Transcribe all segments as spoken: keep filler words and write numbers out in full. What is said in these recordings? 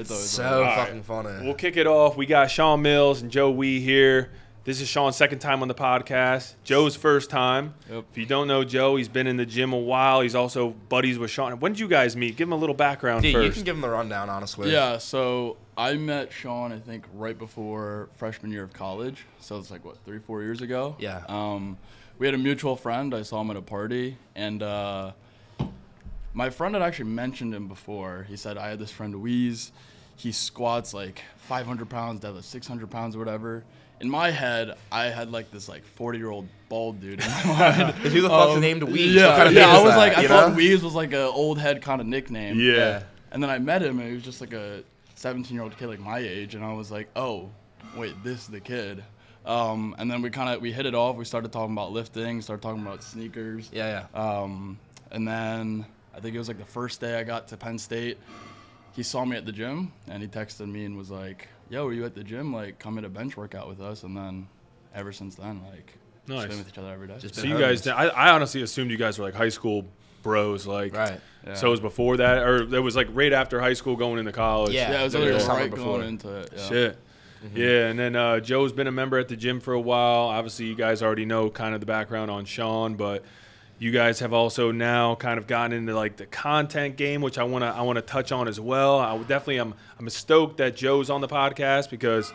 It's always so fun. fucking right. funny. We'll kick it off. We got Sean Mills and Joe Wee here. This is Sean's second time on the podcast. Joe's first time. Yep. If you don't know Joe, he's been in the gym a while. He's also buddies with Sean. When did you guys meet? Give him a little background Dude, first. You can give him the rundown, honestly. Yeah, so I met Sean, I think, right before freshman year of college. So it's like, what, three, four years ago? Yeah. Um, we had a mutual friend. I saw him at a party. And uh, my friend had actually mentioned him before. He said, I had this friend, Wheeze. He squats like five hundred pounds, deadlifts six hundred pounds or whatever. In my head, I had like this like forty year old bald dude in my mind. Who the fuck's um, named Weez? Yeah, kind of yeah I was that, like, I know? thought Weez was like an old head kind of nickname. Yeah. yeah. And then I met him, and he was just like a seventeen year old kid like my age, and I was like, oh, wait, this is the kid. Um, and then we kind of we hit it off. We started talking about lifting, started talking about sneakers. Yeah, yeah. Um, and then I think it was like the first day I got to Penn State. He saw me at the gym, and he texted me and was like, yo, were you at the gym? Like, come at a bench workout with us. And then ever since then, like, nice. Just been with each other every day. Just so you homies. guys, I, I honestly assumed you guys were like high school bros. Like, right. Yeah. So it was before that, or it was like right after high school going into college. Yeah, yeah it was like right summer before. Going into it. Yeah. Shit. Mm-hmm. Yeah, and then uh, Joe's been a member at the gym for a while. Obviously, you guys already know kind of the background on Sean, but you guys have also now kind of gotten into like the content game, which I wanna I wanna touch on as well. I definitely I'm I'm stoked that Joe's on the podcast because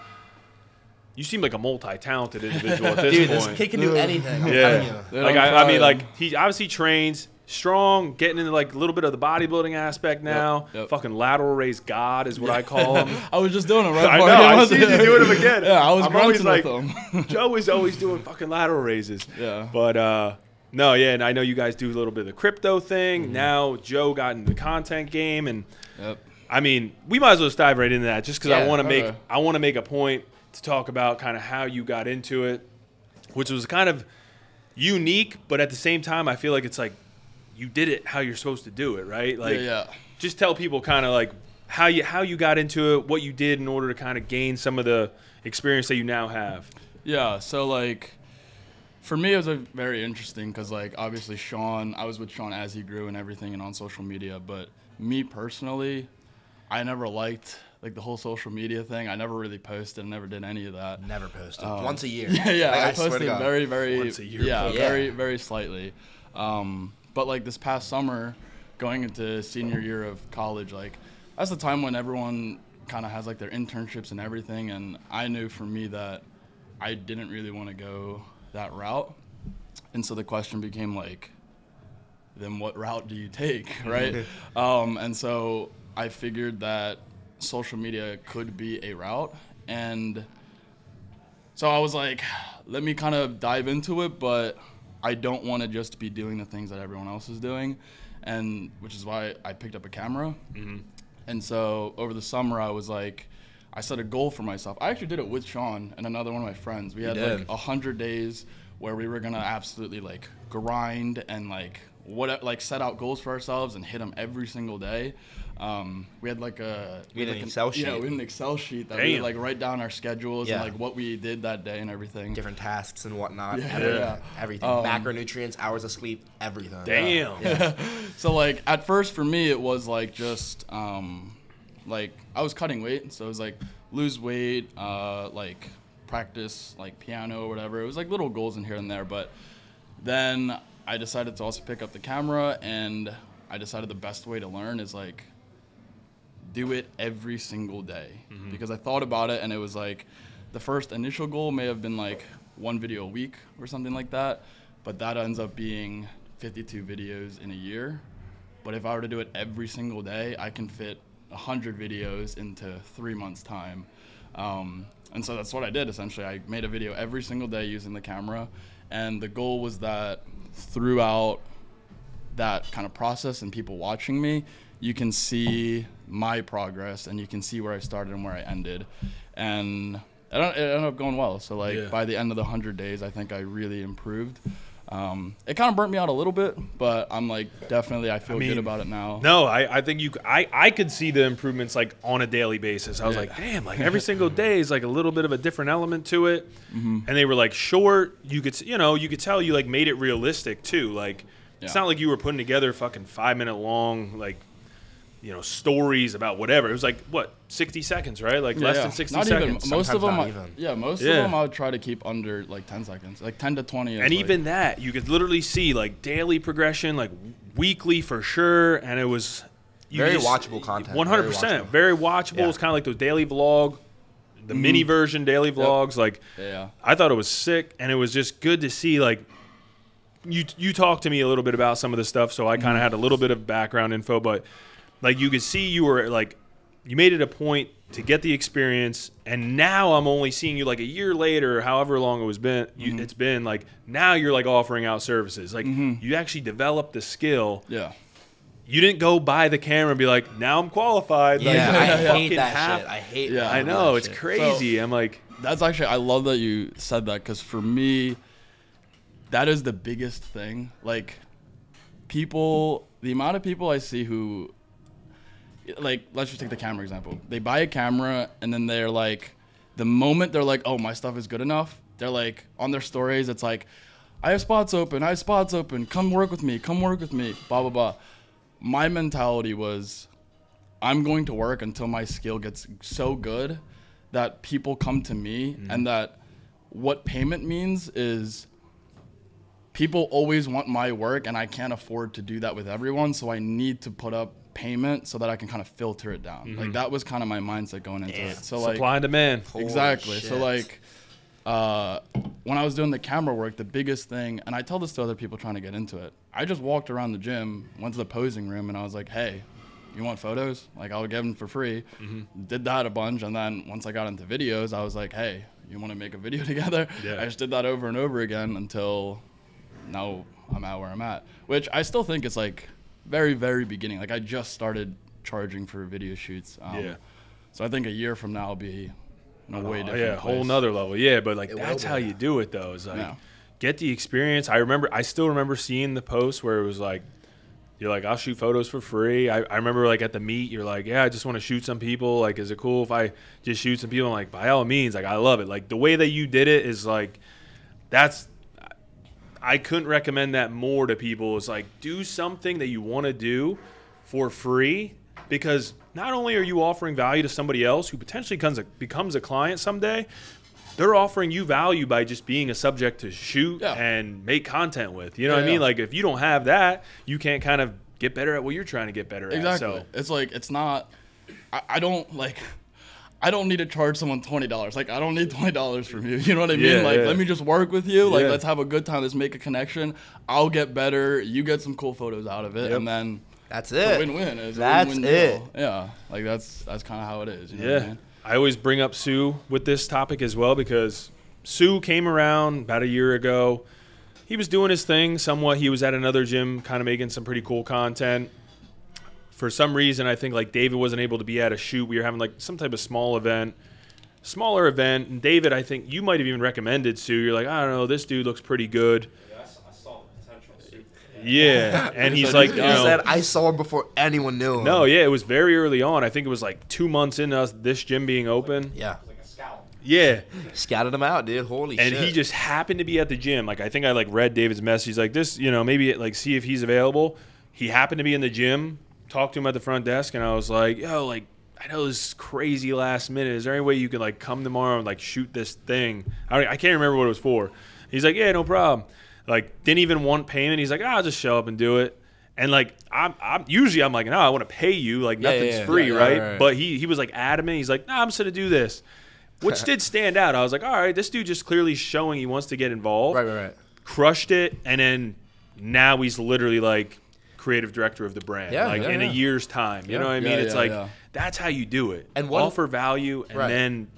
you seem like a multi-talented individual at this Dude, point. Dude, this kid can do anything. Yeah, yeah. like I, I mean, like he obviously trains strong, getting into like a little bit of the bodybuilding aspect now. Yep, yep. Fucking lateral raise God is what I call him. I was just doing it right. I know. I see you doing him again. Yeah, I was I'm always like them. Joe is always doing fucking lateral raises. Yeah, but. uh No, yeah, and I know you guys do a little bit of the crypto thing. Mm-hmm. Now Joe got into the content game, and yep. I mean, we might as well just dive right into that, just because yeah, I want to make right. I want to make a point to talk about kind of how you got into it, which was kind of unique, but at the same time, I feel like it's like you did it how you're supposed to do it, right? Like, yeah, yeah. just tell people kind of like how you how you got into it, what you did in order to kind of gain some of the experience that you now have. Yeah, so like. For me, it was a very interesting because, like, obviously Sean, I was with Sean as he grew and everything and on social media. But me personally, I never liked, like, the whole social media thing. I never really posted. I never did any of that. Never posted. Um, Once a year. Yeah, yeah. Like, I, I posted very, very, Once a year, yeah, yeah, very, very slightly. Um, but, like, this past summer, going into senior year of college, like, that's the time when everyone kind of has, like, their internships and everything. And I knew for me that I didn't really want to go that route, and so the question became like, then what route do you take, right? um, and so I figured that social media could be a route, and so I was like, let me kind of dive into it, but I don't want to just be doing the things that everyone else is doing, and which is why I picked up a camera. Mm-hmm. And so over the summer I was like, I set a goal for myself. I actually did it with Sean and another one of my friends. We had like a hundred days where we were gonna absolutely like grind and like what like set out goals for ourselves and hit them every single day. Um, we had like a we had like an Excel an, sheet. Yeah, we had an Excel sheet that Damn. we would like write down our schedules yeah. and like what we did that day and everything. Different tasks and whatnot. Yeah, everything. Yeah. everything. Um, Macronutrients, hours of sleep, everything. Damn. Yeah. Yeah. So like at first for me it was like just. Um, Like, I was cutting weight, so it was, like, lose weight, uh, like, practice, like, piano or whatever. It was, like, little goals in here and there. But then I decided to also pick up the camera, and I decided the best way to learn is, like, do it every single day. Mm-hmm. Because I thought about it, and it was, like, the first initial goal may have been, like, one video a week or something like that. But that ends up being fifty-two videos in a year. But if I were to do it every single day, I can fit a hundred videos into three months time, um, and so that's what I did essentially. I made a video every single day using the camera, and the goal was that throughout that kind of process and people watching me, you can see my progress and you can see where I started and where I ended, and it ended up going well. So like yeah. by the end of the hundred days, I think I really improved. Um, it kind of burnt me out a little bit, but I'm like, definitely, I feel I mean, good about it now. No, I, I think you, I, I could see the improvements like on a daily basis. I was yeah. like, damn, like every single day is like a little bit of a different element to it. Mm-hmm. And they were like short. You could, you know, you could tell you like made it realistic too. Like, yeah. it's not like you were putting together fucking five minute long, like you know, stories about whatever. It was like, what, sixty seconds, right? Like yeah, less yeah. than sixty not seconds. Even, most of them, I, even. yeah, most yeah. of them I would try to keep under like ten seconds, like ten to twenty. And like, even that, you could literally see like daily progression, like weekly for sure. And it was very just, watchable content. one hundred percent. Very watchable. Very watchable. Yeah. It's kind of like those daily vlog, the mm-hmm. mini version daily vlogs. Yep. Like, yeah. I thought it was sick. And it was just good to see, like, you, you talked to me a little bit about some of the stuff. So I kind of mm-hmm. had a little bit of background info, but. Like, you could see you were, like, you made it a point to get the experience, and now I'm only seeing you, like, a year later, however long it was been, you, mm-hmm. it's been, like, now you're, like, offering out services. Like, mm-hmm. you actually developed the skill. Yeah. You didn't go buy the camera and be like, now I'm qualified. Yeah, like, I, I hate that half. shit. I hate yeah, that I know. That it's shit. crazy. So, I'm like. That's actually, I love that you said that, because for me, that is the biggest thing. Like, people, the amount of people I see who. Like, let's just take the camera example. They buy a camera, and then they're like, the moment they're like, oh, my stuff is good enough, they're like, on their stories, it's like, I have spots open, I have spots open, come work with me, come work with me, blah, blah, blah. My mentality was, I'm going to work until my skill gets so good that people come to me, mm-hmm. and that what payment means is people always want my work, and I can't afford to do that with everyone, so I need to put up payment so that I can kind of filter it down. Mm-hmm. Like, that was kind of my mindset going into yeah. it. So, like, supply and demand. Exactly. So, like, uh, when I was doing the camera work, the biggest thing, and I tell this to other people trying to get into it, I just walked around the gym, went to the posing room, and I was like, hey, you want photos? Like, I'll give them for free. Mm-hmm. Did that a bunch, and then once I got into videos, I was like, hey, you want to make a video together? Yeah. I just did that over and over again until now I'm at where I'm at, which I still think is, like, very, very beginning. Like, I just started charging for video shoots. Um, yeah. So I think a year from now will be in a oh, way different Yeah, a whole nother level. Yeah, but, like, it that's how you do it, though. Is like, yeah. get the experience. I remember, I still remember seeing the post where it was like, you're like, I'll shoot photos for free. I, I remember, like, at the meet, you're like, yeah, I just want to shoot some people. Like, is it cool if I just shoot some people? I'm like, by all means. Like, I love it. Like, the way that you did it is, like, that's, I couldn't recommend that more to people. It's like, do something that you want to do for free, because not only are you offering value to somebody else who potentially becomes a, becomes a client someday, they're offering you value by just being a subject to shoot yeah. and make content with. You know yeah, what I mean? Yeah. Like, if you don't have that, you can't kind of get better at what you're trying to get better exactly. at. Exactly. So. It's like, it's not, I, I don't like... I don't need to charge someone twenty dollars. Like, I don't need twenty dollars from you. You know what I mean? Yeah, like, yeah. let me just work with you. Like, yeah. let's have a good time. Let's make a connection. I'll get better. You get some cool photos out of it. Yep. And then that's it. Win-win. It's that's a win-win it. Deal. Yeah. Like, that's that's kind of how it is. You know yeah. what I mean? I always bring up Sue with this topic as well, because Sue came around about a year ago. He was doing his thing somewhat. He was at another gym kind of making some pretty cool content. For some reason, I think, like, David wasn't able to be at a shoot. We were having, like, some type of small event, smaller event. And David, I think you might have even recommended Sue. You're like, I don't know, this dude looks pretty good. Yeah, I saw the potential Sue. Yeah, and he's like, you know, he said, I saw him before anyone knew him. No, yeah, it was very early on. I think it was, like, two months into us, this gym being open. Yeah. Yeah. Scouted him out, dude. Holy and shit. And he just happened to be at the gym. Like, I think I, like, read David's message. Like, this, you know, maybe, like, see if he's available. He happened to be in the gym. Talked to him at the front desk, and I was like, yo, like, I know this is crazy last minute. Is there any way you could, like, come tomorrow and, like, shoot this thing? I, I can't remember what it was for. He's like, yeah, no problem. Like, didn't even want payment. He's like, oh, I'll just show up and do it. And, like, I'm, I'm usually I'm like, no, I want to pay you. Like, yeah, nothing's yeah, free, yeah, right? Yeah, right? But he, he was, like, adamant. He's like, no, I'm just going to do this, which did stand out. I was like, all right, this dude just clearly showing he wants to get involved. Right, right, right. Crushed it, and then now he's literally, like, creative director of the brand, yeah, like yeah, in yeah. a year's time. You yeah. know what I mean? Yeah, it's yeah, like, yeah. that's how you do it. And offer value, and right. then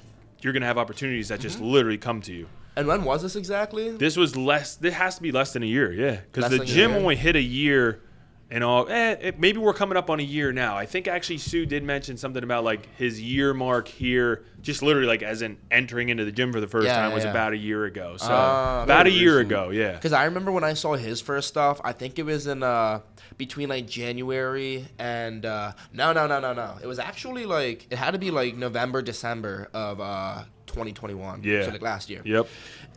you're going to have opportunities that just mm-hmm. literally come to you. And when was this exactly? This was less, it has to be less than a year, yeah. Because the gym only hit a year and all, eh, it, maybe we're coming up on a year now. I think actually Sue did mention something about, like, his year mark here, just literally, like, as in entering into the gym for the first yeah, time yeah, was yeah. about a year ago. So uh, about a year reason. ago, yeah. Because I remember when I saw his first stuff, I think it was in uh, between, like, January and uh, – no, no, no, no, no. It was actually, like – it had to be, like, November, December of uh, – twenty twenty-one. Yeah. So like last year. Yep.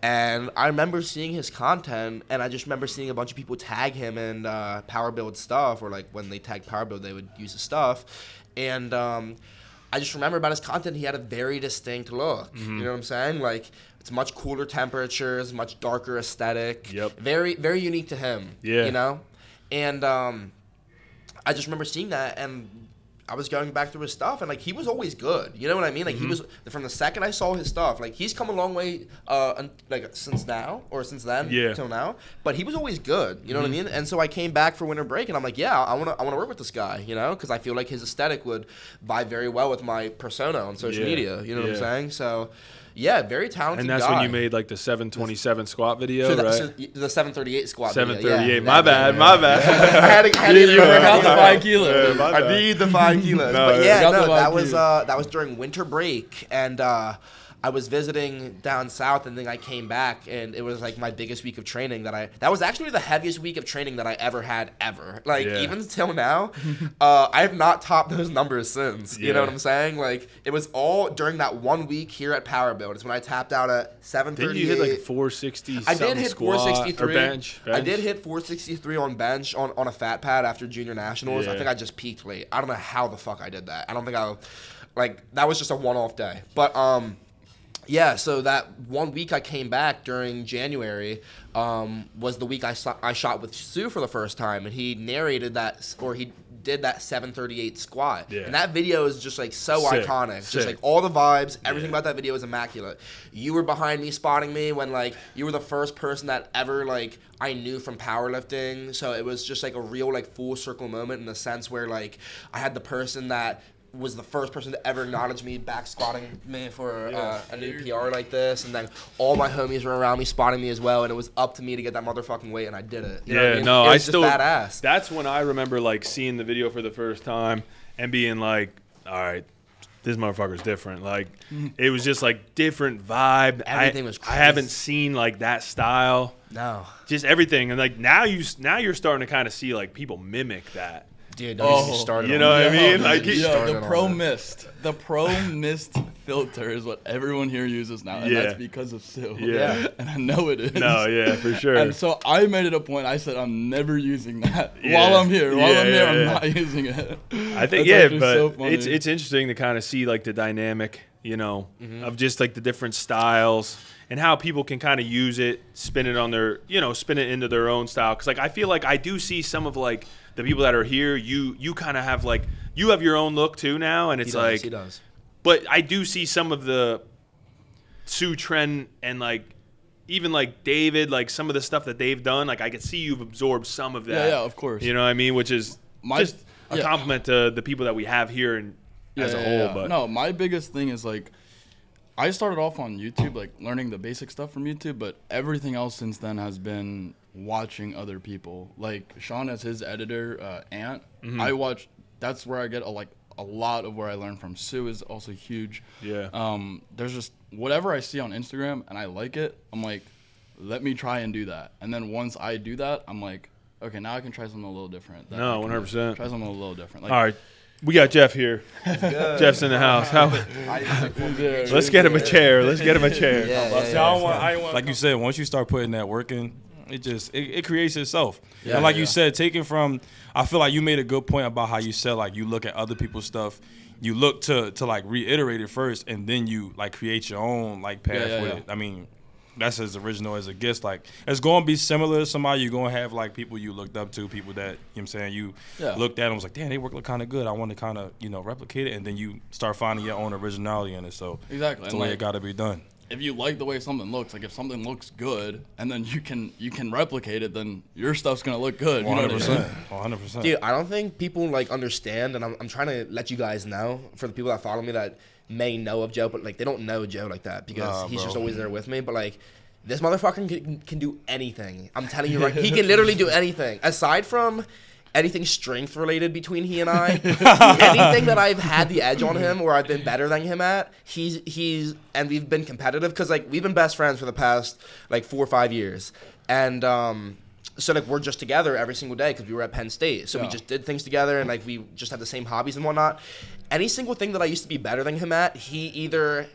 And I remember seeing his content, and I just remember seeing a bunch of people tag him in uh, Power Build stuff, or like when they tagged Power Build, they would use his stuff. And um, I just remember about his content, he had a very distinct look. Mm-hmm. You know what I'm saying? Like, it's much cooler temperatures, much darker aesthetic. Yep. Very, very unique to him. Yeah. You know? And um, I just remember seeing that, and I was going back through his stuff, and like he was always good. You know what I mean? Like mm-hmm. he was from the second I saw his stuff. Like he's come a long way, uh, like since now or since then yeah. till now. But he was always good. You know mm-hmm. what I mean? And so I came back for winter break, and I'm like, yeah, I wanna, I wanna work with this guy. You know, because I feel like his aesthetic would buy very well with my persona on social yeah. media. You know yeah. what I'm saying? So. Yeah, very talented guy. And that's guy. When you made, like, the seven twenty-seven squat video, so that, right? So the seven thirty-eight squat seven thirty-eight, video. seven thirty-eight. Yeah. My bad, yeah. my bad. I had to, had to you work out the five kilos. Yeah, I need the five kilos. No, but, yeah, no, that was, uh, that was during winter break. And uh, I was visiting down south, and then I came back, and it was, like, my biggest week of training that I – that was actually the heaviest week of training that I ever had ever. Like, yeah. even till now, uh, I have not topped those numbers since. You yeah. know what I'm saying? Like, it was all during that one week here at Power Build. It's when I tapped out at seven thirty-eight. Did you hit like four sixty? I did hit four sixty-three. Or bench, bench. I did hit four sixty-three on bench on, on a fat pad after junior nationals. Yeah. I think I just peaked late. I don't know how the fuck I did that. I don't think I, like, that was just a one-off day. But, um, yeah, so that one week I came back during January um, was the week I, I shot with Sue for the first time, and he narrated that, or he did that seven thirty-eight squat. Yeah. And that video is just like so Sick. Iconic. Sick. Just like all the vibes, everything yeah. about that video is immaculate. You were behind me spotting me when like you were the first person that ever like I knew from powerlifting. So it was just like a real like full circle moment in the sense where like I had the person that was the first person to ever acknowledge me back squatting me for uh, a new P R like this, and then all my homies were around me spotting me as well, and it was up to me to get that motherfucking weight, and I did it. You yeah, know what I mean? No, it was I just still badass. That's when I remember like seeing the video for the first time and being like, all right, this motherfucker's different. Like it was just like different vibe. Everything I, was crazy. I haven't seen like that style. No, just everything, and like now you now you're starting to kind of see like people mimic that. Dude, don't oh, get started. You know what I mean? Like yo, the pro mist, the pro mist filter is what everyone here uses now, and yeah. that's because of Sue. Yeah, and I know it is. No, yeah, for sure. And so I made it a point. I said I'm never using that yeah. while I'm here. While yeah, I'm here, yeah, I'm yeah. not using it. I think that's yeah, but so it's it's interesting to kind of see like the dynamic, you know, mm-hmm. of just like the different styles and how people can kind of use it, spin it on their, you know, spin it into their own style. Because like I feel like I do see some of like. The people that are here, you you kind of have like you have your own look too now, and it's he does, like, he does. But I do see some of the Sue trend and like even like David, like some of the stuff that they've done, like I could see you've absorbed some of that. Yeah, yeah, of course. You know what I mean? Which is my, just a yeah. compliment to the people that we have here and yeah, as a yeah, whole. Yeah. But no, my biggest thing is like I started off on YouTube, like learning the basic stuff from YouTube, but everything else since then has been watching other people. Like Sean as his editor, uh, Ant. Mm-hmm. I watch. That's where I get a, like a lot of where I learn from. Sue is also huge. Yeah. Um. There's just whatever I see on Instagram and I like it. I'm like, let me try and do that. And then once I do that, I'm like, okay, now I can try something a little different. That no, one hundred percent. Try something a little different. Like, all right. We got Jeff here. Jeff's in the house. How? Let's get him a chair. Let's get him a chair. Yeah, yeah, yeah, I want, I want like you said, once you start putting that work in, it just it, it creates itself. Yeah, and like yeah. you said, taking from, I feel like you made a good point about how you said like you look at other people's stuff, you look to to like reiterate it first, and then you like create your own like path yeah, yeah, with yeah. it. I mean, that's as original as it gets. Like it's gonna be similar to somebody. You're gonna have like people you looked up to, people that, you know what I'm saying, you yeah. looked at them was like, damn, they work look kinda good. I wanna kinda, you know, replicate it, and then you start finding your own originality in it. So exactly. that's the way like, it gotta be done. If you like the way something looks, like if something looks good and then you can you can replicate it, then your stuff's gonna look good. One hundred percent. One hundred percent. Dude, I don't think people like understand, and I'm I'm trying to let you guys know, for the people that follow me that may know of Joe, but like they don't know Joe like that because nah, he's bro. Just always there with me. But like this motherfucker can, can do anything. I'm telling you right, he can literally do anything aside from anything strength related between he and I. Anything that I've had the edge on him or I've been better than him at, he's he's and we've been competitive because like we've been best friends for the past like four or five years, and um. So, like, we're just together every single day because we were at Penn State. So, yeah. we just did things together, and, like, we just had the same hobbies and whatnot. Any single thing that I used to be better than him at, he either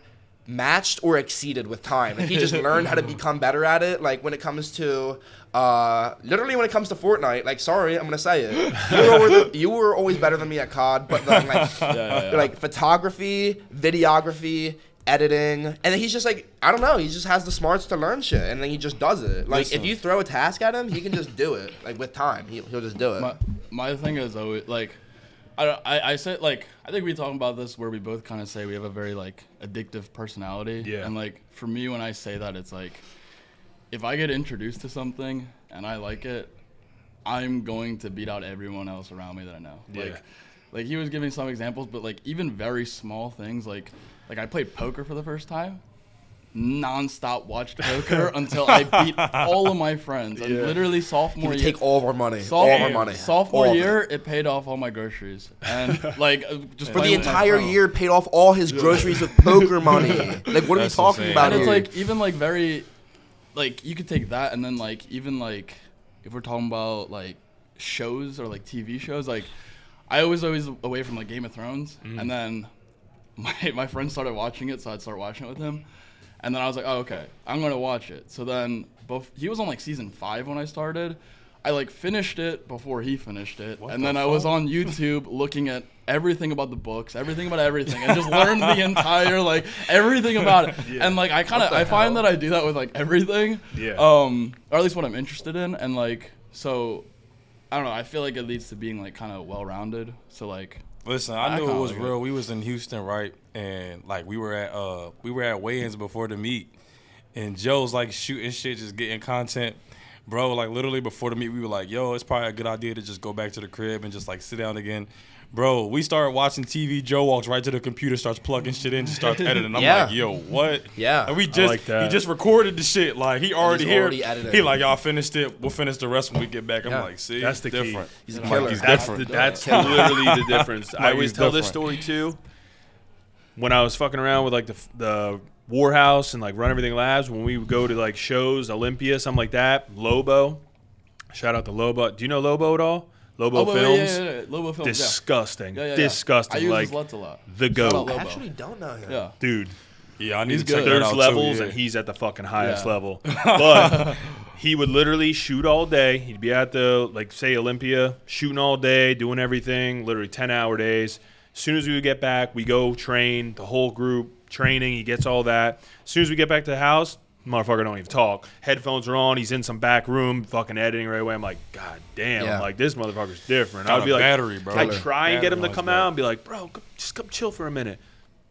matched or exceeded with time. Like, he just learned how to become better at it. Like, when it comes to uh literally when it comes to Fortnite, like, sorry, I'm gonna say it, you were always, you were always better than me at C O D, but then, like, yeah, yeah, yeah. like photography, videography, editing, and then he's just like, I don't know, he just has the smarts to learn shit, and then he just does it. Like, Listen. if you throw a task at him, he can just do it. Like, with time, he, he'll just do it. My, my thing is always like, I, don't, I I said like I think we talking about this where we both kind of say we have a very like addictive personality. Yeah. And like for me, when I say that, it's like if I get introduced to something and I like it, I'm going to beat out everyone else around me that I know. Yeah. Like like he was giving some examples, but like even very small things, like like I played poker for the first time. Non-stop watched poker until I beat all of my friends. Yeah. I literally sophomore year. Take all of our money. Soph all of our money. Sophomore all year, it. it paid off all my groceries. And like just for the entire year, paid off all his groceries with poker money. Like, what That's are we talking insane. about? And it's like even like very, like you could take that and then like even like if we're talking about like shows or like T V shows, like I was always away from like Game of Thrones, mm. and then my my friend started watching it, so I'd start watching it with him. And then I was like, oh, okay, I'm going to watch it. So then both, he was on, like, season five when I started. I, like, finished it before he finished it. What and the then fuck? I was on YouTube looking at everything about the books, everything about everything. And just learned the entire, like, everything about it. Yeah. And, like, I kind of, I hell? find that I do that with, like, everything. Yeah. Um, or at least what I'm interested in. And, like, so, I don't know. I feel like it leads to being, like, kind of well-rounded. So, like. Listen, I, I knew it was like real. It. We was in Houston, right? And like we were at uh we were at weigh-ins before the meet, and Joe's like shooting shit, just getting content, bro. Like literally before the meet, we were like, yo, it's probably a good idea to just go back to the crib and just like sit down again, bro. We started watching T V. Joe walks right to the computer, starts plugging shit in, just starts editing. I'm yeah. like, yo, what? Yeah. And we just I like that. he just recorded the shit. Like he already here. He like y'all finished it. We'll finish the rest when we get back. I'm yeah. like, see, that's the different. Key. He's a killer. Like, he's that's different. The, that's yeah. literally the difference. Like, I always tell different. this story too. When I was fucking around with like the the Warhouse and like Run Everything Labs, when we would go to like shows, Olympia, something like that, Lobo, shout out to Lobo. Do you know Lobo at all? Lobo oh, Films, yeah, yeah, yeah. Lobo Films, disgusting, yeah. Yeah, yeah, yeah. disgusting. I use like his LUTs a lot. The goat. I actually don't know him, yeah. dude. Yeah, I need he's to check that out. There's levels, too, yeah. and he's at the fucking highest yeah. level. But he would literally shoot all day. He'd be at the like say Olympia, shooting all day, doing everything, literally ten-hour days. As soon as we would get back, we go train, the whole group, training, he gets all that. As soon as we get back to the house, motherfucker don't even talk. Headphones are on, he's in some back room, fucking editing right away. I'm like, God damn, yeah. I'm like, this motherfucker's different. I'd be like, battery, bro. I try and get him to come out and be like, bro, just come chill for a minute.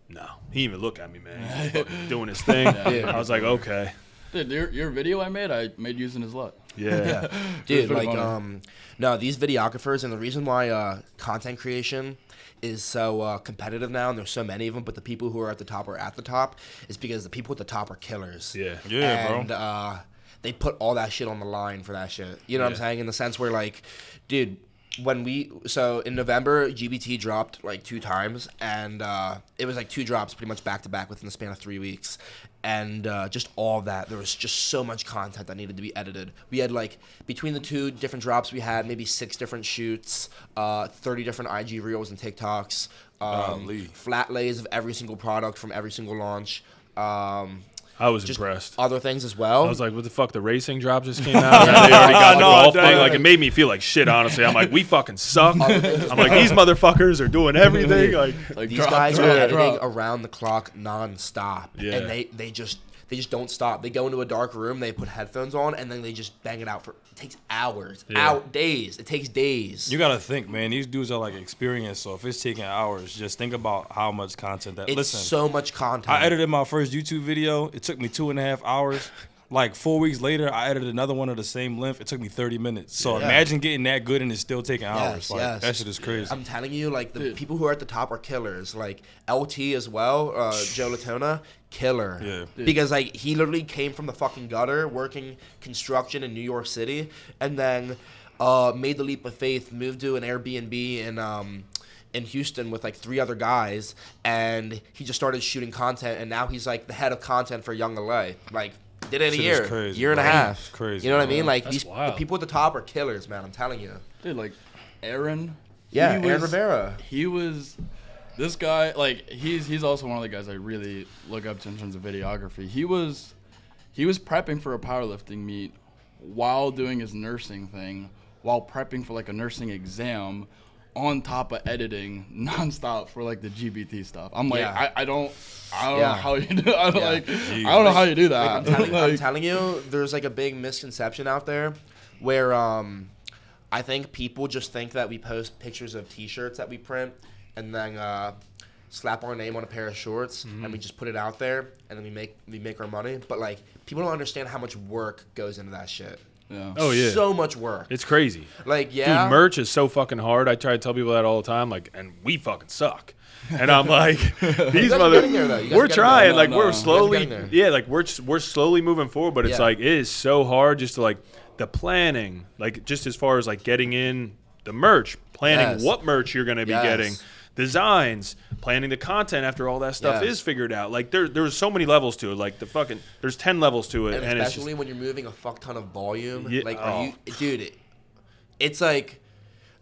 No, he didn't even look at me, man. He's fucking doing his thing. Yeah. I was like, okay. Dude, your, your video I made, I made using his LUT. Yeah. yeah. Dude, like, um, no, these videographers, and the reason why uh, content creation is so uh, competitive now, and there's so many of them, but the people who are at the top are at the top, is because the people at the top are killers. Yeah. Yeah, and, bro. And uh, they put all that shit on the line for that shit. You know yeah. what I'm saying? In the sense where, like, dude, when we, so in November, G B T dropped like two times, and uh, it was like two drops pretty much back to back within the span of three weeks. And uh, just all that, there was just so much content that needed to be edited. We had like, between the two different drops, we had maybe six different shoots, uh, thirty different I G reels and TikToks, um, oh, flat lays of every single product from every single launch. Um, I was just impressed. Other things as well. I was like, what the fuck? The racing drop just came out. Right? They already got the golf thing. Like, it made me feel like shit, honestly. I'm like, we fucking suck. I'm like, these motherfuckers are doing everything. Like, like these drop, guys drop, are drop. editing around the clock nonstop. Yeah. And they, they just they just don't stop. They go into a dark room, they put headphones on, and then they just bang it out for it takes hours. Yeah. Out days. It takes days. You gotta think, man, these dudes are like experienced, so if it's taking hours, just think about how much content that it's listen. So much content. I edited my first YouTube video, it took me two and a half hours. Like four weeks later, I edited another one of the same length. It took me thirty minutes. So yeah. imagine getting that good and it's still taking hours. Yes, like yes. that shit is crazy. I'm telling you, like the Dude. people who are at the top are killers. Like L T as well, uh, Joe Latona, killer. Yeah. Dude. Because like he literally came from the fucking gutter, working construction in New York City, and then uh, made the leap of faith, moved to an Airbnb and. Um, in Houston with like three other guys, and he just started shooting content, and now he's like the head of content for Young L A. Like did it in a year, crazy, year and bro. a half. Crazy, you know what bro. I mean? Like That's these wild. the people at the top are killers, man. I'm telling you. Dude, like Aaron. Yeah, Aaron was, Rivera. He was This guy, like, he's he's also one of the guys I really look up to in terms of videography. He was he was prepping for a powerlifting meet while doing his nursing thing, while prepping for like a nursing exam, on top of editing nonstop for like the G B T stuff. I'm like, yeah. I, I don't, I don't yeah. know how you do. I don't yeah. like, Jeez. I don't know how you do that. Like, I'm, telling, like, I'm telling you, there's like a big misconception out there where um, I think people just think that we post pictures of T-shirts that we print, and then uh, slap our name on a pair of shorts, mm-hmm. and we just put it out there, and then we make we make our money. But like, people don't understand how much work goes into that shit. Yeah. Oh yeah, so much work. It's crazy. Like, yeah, dude, merch is so fucking hard. I try to tell people that all the time. Like, and we fucking suck. And I'm like, these mother, we're trying. No, like, no. we're slowly, yeah, like we're we're slowly moving forward. But it's yeah. like it is so hard just to like the planning, like just as far as like getting in the merch, planning yes. what merch you're gonna be yes. getting. Designs, planning the content after all that stuff yeah. is figured out. Like there, there's so many levels to it. Like the fucking, there's ten levels to it, and, and especially it's just, when you're moving a fuck ton of volume. Yeah, like, oh. are you, dude, it, it's like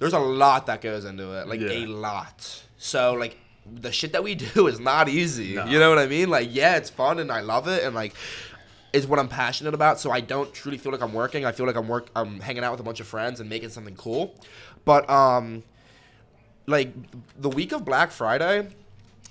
there's a lot that goes into it. Like yeah. a lot. So like the shit that we do is not easy. No. You know what I mean? Like yeah, it's fun and I love it, and like it's what I'm passionate about. So I don't truly feel like I'm working. I feel like I'm work. I'm hanging out with a bunch of friends and making something cool. But um. like the week of Black Friday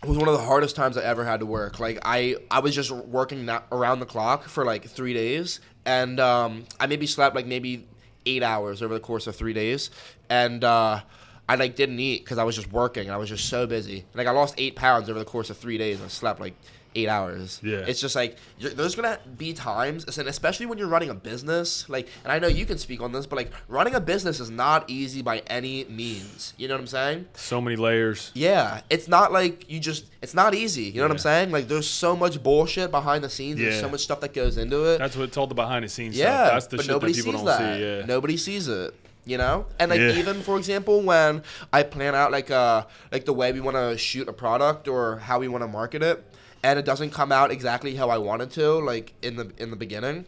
was one of the hardest times I ever had to work. Like I, I was just working not around the clock for like three days, and um, I maybe slept like maybe eight hours over the course of three days, and uh, I like didn't eat because I was just working and I was just so busy. Like I lost eight pounds over the course of three days. And I slept like eight hours. Yeah, it's just like you're, there's gonna be times, especially when you're running a business. Like, and I know you can speak on this, but like running a business is not easy by any means. You know what I'm saying? So many layers. Yeah, it's not like you just. It's not easy. You know yeah. what I'm saying? Like, there's so much bullshit behind the scenes. Yeah. There's so much stuff that goes into it. That's what it's all the behind the scenes. Yeah, stuff. That's the but shit nobody that people sees don't that. see. Yeah, nobody sees it. You know, and like yeah. even for example, when I plan out like uh like the way we want to shoot a product or how we want to market it, and it doesn't come out exactly how I wanted to, like in the in the beginning,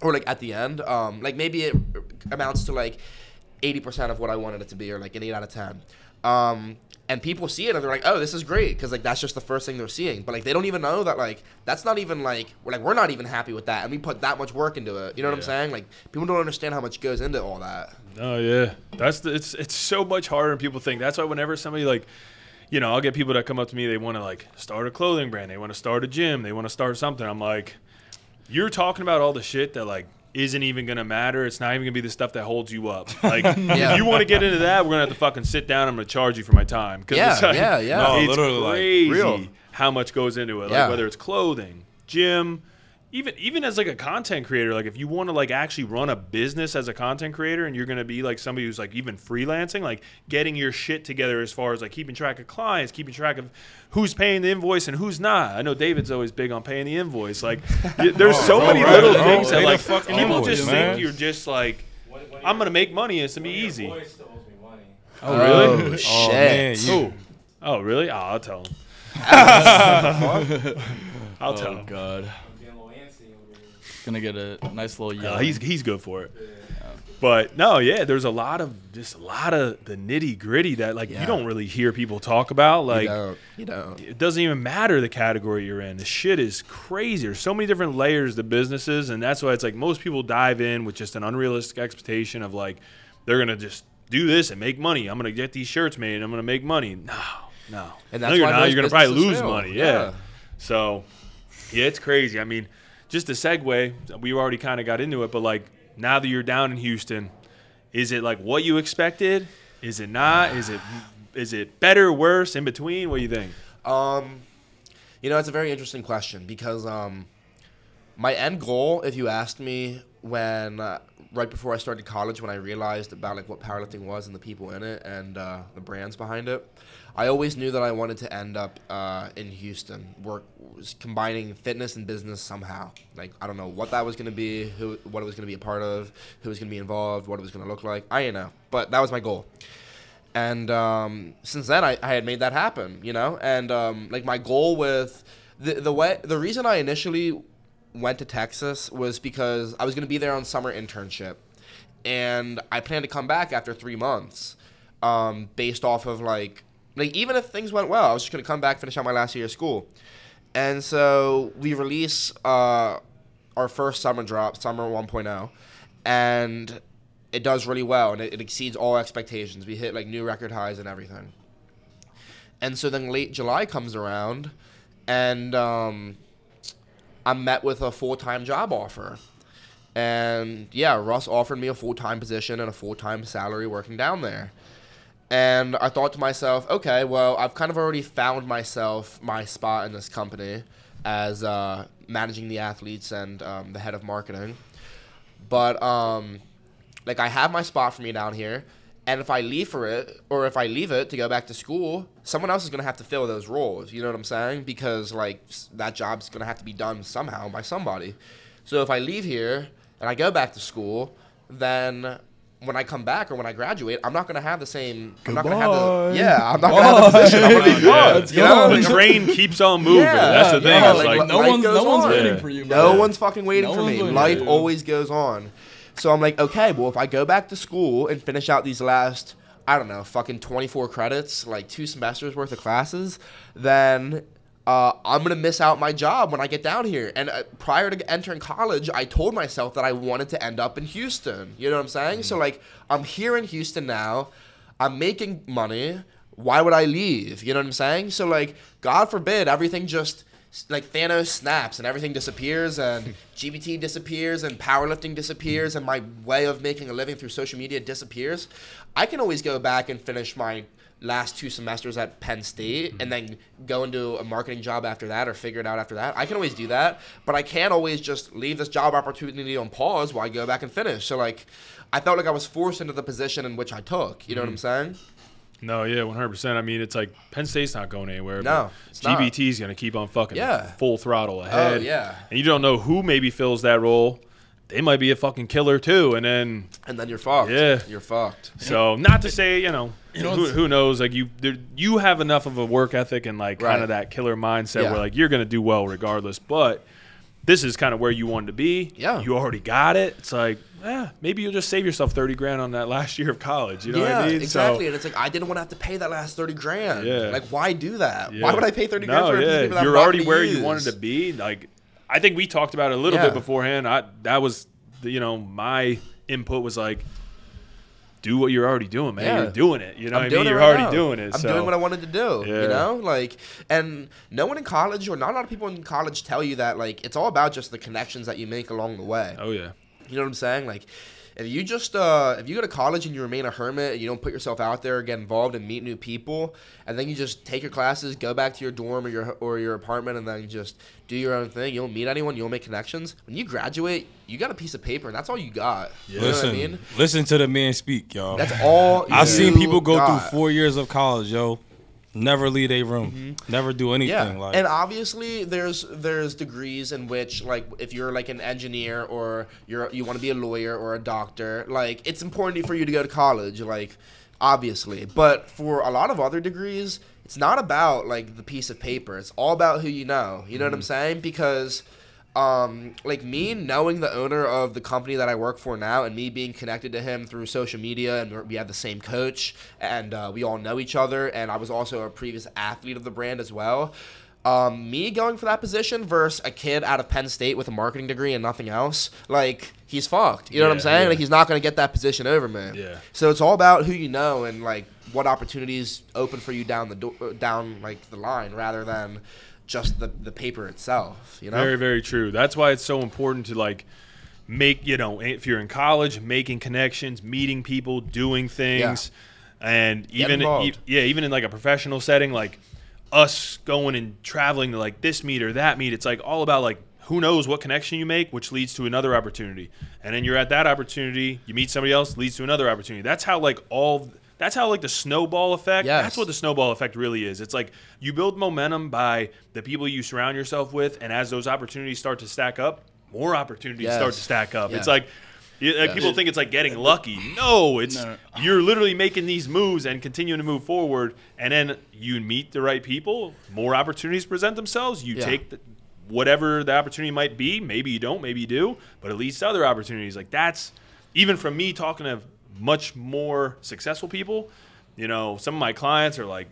or like at the end. Um, like maybe it amounts to like eighty percent of what I wanted it to be, or like an eight out of ten. Um, and people see it and they're like, "Oh, this is great," because like that's just the first thing they're seeing. But like they don't even know that like that's not even like we're like we're not even happy with that, and we put that much work into it. You know yeah. what I'm saying? Like people don't understand how much goes into all that. Oh yeah, that's the, it's it's so much harder than people think. That's why whenever somebody like. You know, I'll get people that come up to me, they want to, like, start a clothing brand. They want to start a gym. They want to start something. I'm like, you're talking about all the shit that, like, isn't even going to matter. It's not even going to be the stuff that holds you up. Like, yeah. if you want to get into that, we're going to have to fucking sit down. I'm going to charge you for my time. Yeah, it's like, yeah, yeah. No, it's literally crazy like, real. How much goes into it, yeah. like, whether it's clothing, gym. Even even as like a content creator, like if you want to like actually run a business as a content creator, and you're gonna be like somebody who's like even freelancing, like getting your shit together as far as like keeping track of clients, keeping track of who's paying the invoice and who's not. I know David's always big on paying the invoice. Like there's oh, so oh, many right, little oh, things oh, that like people invoice, just man. think you're just like what, what I'm gonna make money. It's gonna be easy. Your voice still owes me money. Oh, oh really? Oh, shit. Man, oh really? Oh, I'll tell him. I'll tell him. Oh God. Gonna get a nice little yell. Uh, he's he's good for it, yeah. but no, yeah. There's a lot of just a lot of the nitty gritty that like yeah. you don't really hear people talk about. Like you don't, you don't. It doesn't even matter the category you're in. The shit is crazy. There's so many different layers to businesses, and that's why it's like most people dive in with just an unrealistic expectation of like they're gonna just do this and make money. I'm gonna get these shirts made. And I'm gonna make money. No, no. And that's no, you're why not. You're gonna probably lose fail. money. Yeah. yeah. So yeah, it's crazy. I mean. Just a segue, we already kind of got into it, but like now that you're down in Houston, is it like what you expected? Is it not? Is it is it better, worse, in between? What do you think? Um, you know, it's a very interesting question because um, my end goal, if you asked me when uh, right before I started college, when I realized about like what powerlifting was and the people in it and uh, the brands behind it, I always knew that I wanted to end up uh, in Houston, work was combining fitness and business somehow. Like, I don't know what that was going to be, who, what it was going to be a part of, who was going to be involved, what it was going to look like. I didn't know, but that was my goal. And um, since then, I, I had made that happen, you know? And, um, like, my goal with the, the way, the reason I initially went to Texas was because I was going to be there on summer internship. And I planned to come back after three months um, based off of, like, Like, even if things went well, I was just going to come back, finish out my last year of school. And so we release uh, our first summer drop, Summer one point oh, and it does really well, and it, it exceeds all expectations. We hit, like, new record highs and everything. And so then late July comes around, and um, I'm met with a full-time job offer. And, yeah, Russ offered me a full-time position and a full-time salary working down there. And I thought to myself, okay, well, I've kind of already found myself my spot in this company as uh, managing the athletes and um, the head of marketing. But, um, like, I have my spot for me down here. And if I leave for it, or if I leave it to go back to school, someone else is going to have to fill those roles. You know what I'm saying? Because, like, that job's going to have to be done somehow by somebody. So if I leave here and I go back to school, then when I come back or when I graduate, I'm not going to have the same. I'm not going to have the. Yeah, I'm not going to have the position. I'm gonna, yeah. You know, the like, train keeps on moving. Yeah, that's the thing. Yeah, like, like, no one's, no one's on. waiting for you. No man. one's fucking waiting no for me. Life always goes on. So I'm like, okay, well, if I go back to school and finish out these last, I don't know, fucking twenty-four credits, like two semesters worth of classes, then uh, I'm going to miss out my job when I get down here. And uh, prior to entering college, I told myself that I wanted to end up in Houston. You know what I'm saying? Mm-hmm. So, like, I'm here in Houston now. I'm making money. Why would I leave? You know what I'm saying? So, like, God forbid, everything just, like, Thanos snaps and everything disappears and G B T disappears and powerlifting disappears and my way of making a living through social media disappears. I can always go back and finish my last two semesters at Penn State and then go into a marketing job after that or figure it out after that. I can always do that, but I can't always just leave this job opportunity on pause while I go back and finish. So, like, I felt like I was forced into the position in which I took. You know mm-hmm. what I'm saying? No, yeah, one hundred percent. I mean, it's like Penn State's not going anywhere. No, G B T's going to keep on fucking yeah. full throttle ahead. Oh, yeah. And you don't know who maybe fills that role. They might be a fucking killer, too. And then and then you're fucked. Yeah. You're fucked. So, not to say, you know, you know who, who knows. Like, you there, you have enough of a work ethic and, like, right. kind of that killer mindset yeah. where, like, you're going to do well regardless. But this is kind of where you wanted to be. Yeah. You already got it. It's like, yeah, maybe you'll just save yourself thirty grand on that last year of college. You know yeah, what I mean? Exactly. So, and it's like, I didn't want to have to pay that last thirty grand. Yeah. Like, why do that? Yeah. Why would I pay thirty no, grand for yeah. that? You're already where use. you wanted to be. Like, I think we talked about it a little yeah. bit beforehand. I that was, the, you know, my input was like, do what you're already doing, man. Yeah. You're doing it. You know I'm what I mean? You're right already now. doing it. I'm so. doing what I wanted to do. Yeah. You know? Like, and no one in college, or not a lot of people in college tell you that, like, it's all about just the connections that you make along the way. Oh, yeah. You know what I'm saying? Like, if you just uh, if you go to college and you remain a hermit and you don't put yourself out there, get involved and meet new people, and then you just take your classes, go back to your dorm or your or your apartment, and then just do your own thing. You don't meet anyone. You don't make connections. When you graduate, you got a piece of paper, and that's all you got. Yeah. You listen, know what I mean? Listen to the man speak, y'all. That's all. I've seen people go got. through four years of college, yo. Never leave a room. Mm-hmm. Never do anything. Yeah. Like, and obviously there's there's degrees in which, like, if you're like an engineer or you're you want to be a lawyer or a doctor, like, it's important for you to go to college, like, obviously. But for a lot of other degrees, it's not about, like, the piece of paper. It's all about who you know. You know mm-hmm. what I'm saying? Because Um, like, me knowing the owner of the company that I work for now and me being connected to him through social media, and we have the same coach, and uh, we all know each other, and I was also a previous athlete of the brand as well. Um, me going for that position versus a kid out of Penn State with a marketing degree and nothing else, like, he's fucked. You know yeah, what I'm saying? Yeah. Like, he's not going to get that position over me. Yeah. So it's all about who you know and, like, what opportunities open for you down the do- down like the line rather than just the, the paper itself, you know? Very, very true. That's why it's so important to, like, make, you know, if you're in college, making connections, meeting people, doing things. Yeah. And even, e- yeah, even in, like, a professional setting, like, us going and traveling to, like, this meet or that meet, it's, like, all about, like, who knows what connection you make, which leads to another opportunity. And then you're at that opportunity, you meet somebody else, leads to another opportunity. That's how, like, all – that's how, like, the snowball effect, yes. that's what the snowball effect really is. It's like you build momentum by the people you surround yourself with, and as those opportunities start to stack up, more opportunities yes. start to stack up. Yeah. It's like, like yeah. people think it's like getting lucky. No, it's no. you're literally making these moves and continuing to move forward, and then you meet the right people, more opportunities present themselves, you yeah. take the, whatever the opportunity might be. Maybe you don't, maybe you do, but it leads to other opportunities. Like, that's, even from me talking to much more successful people, you know, some of my clients are like,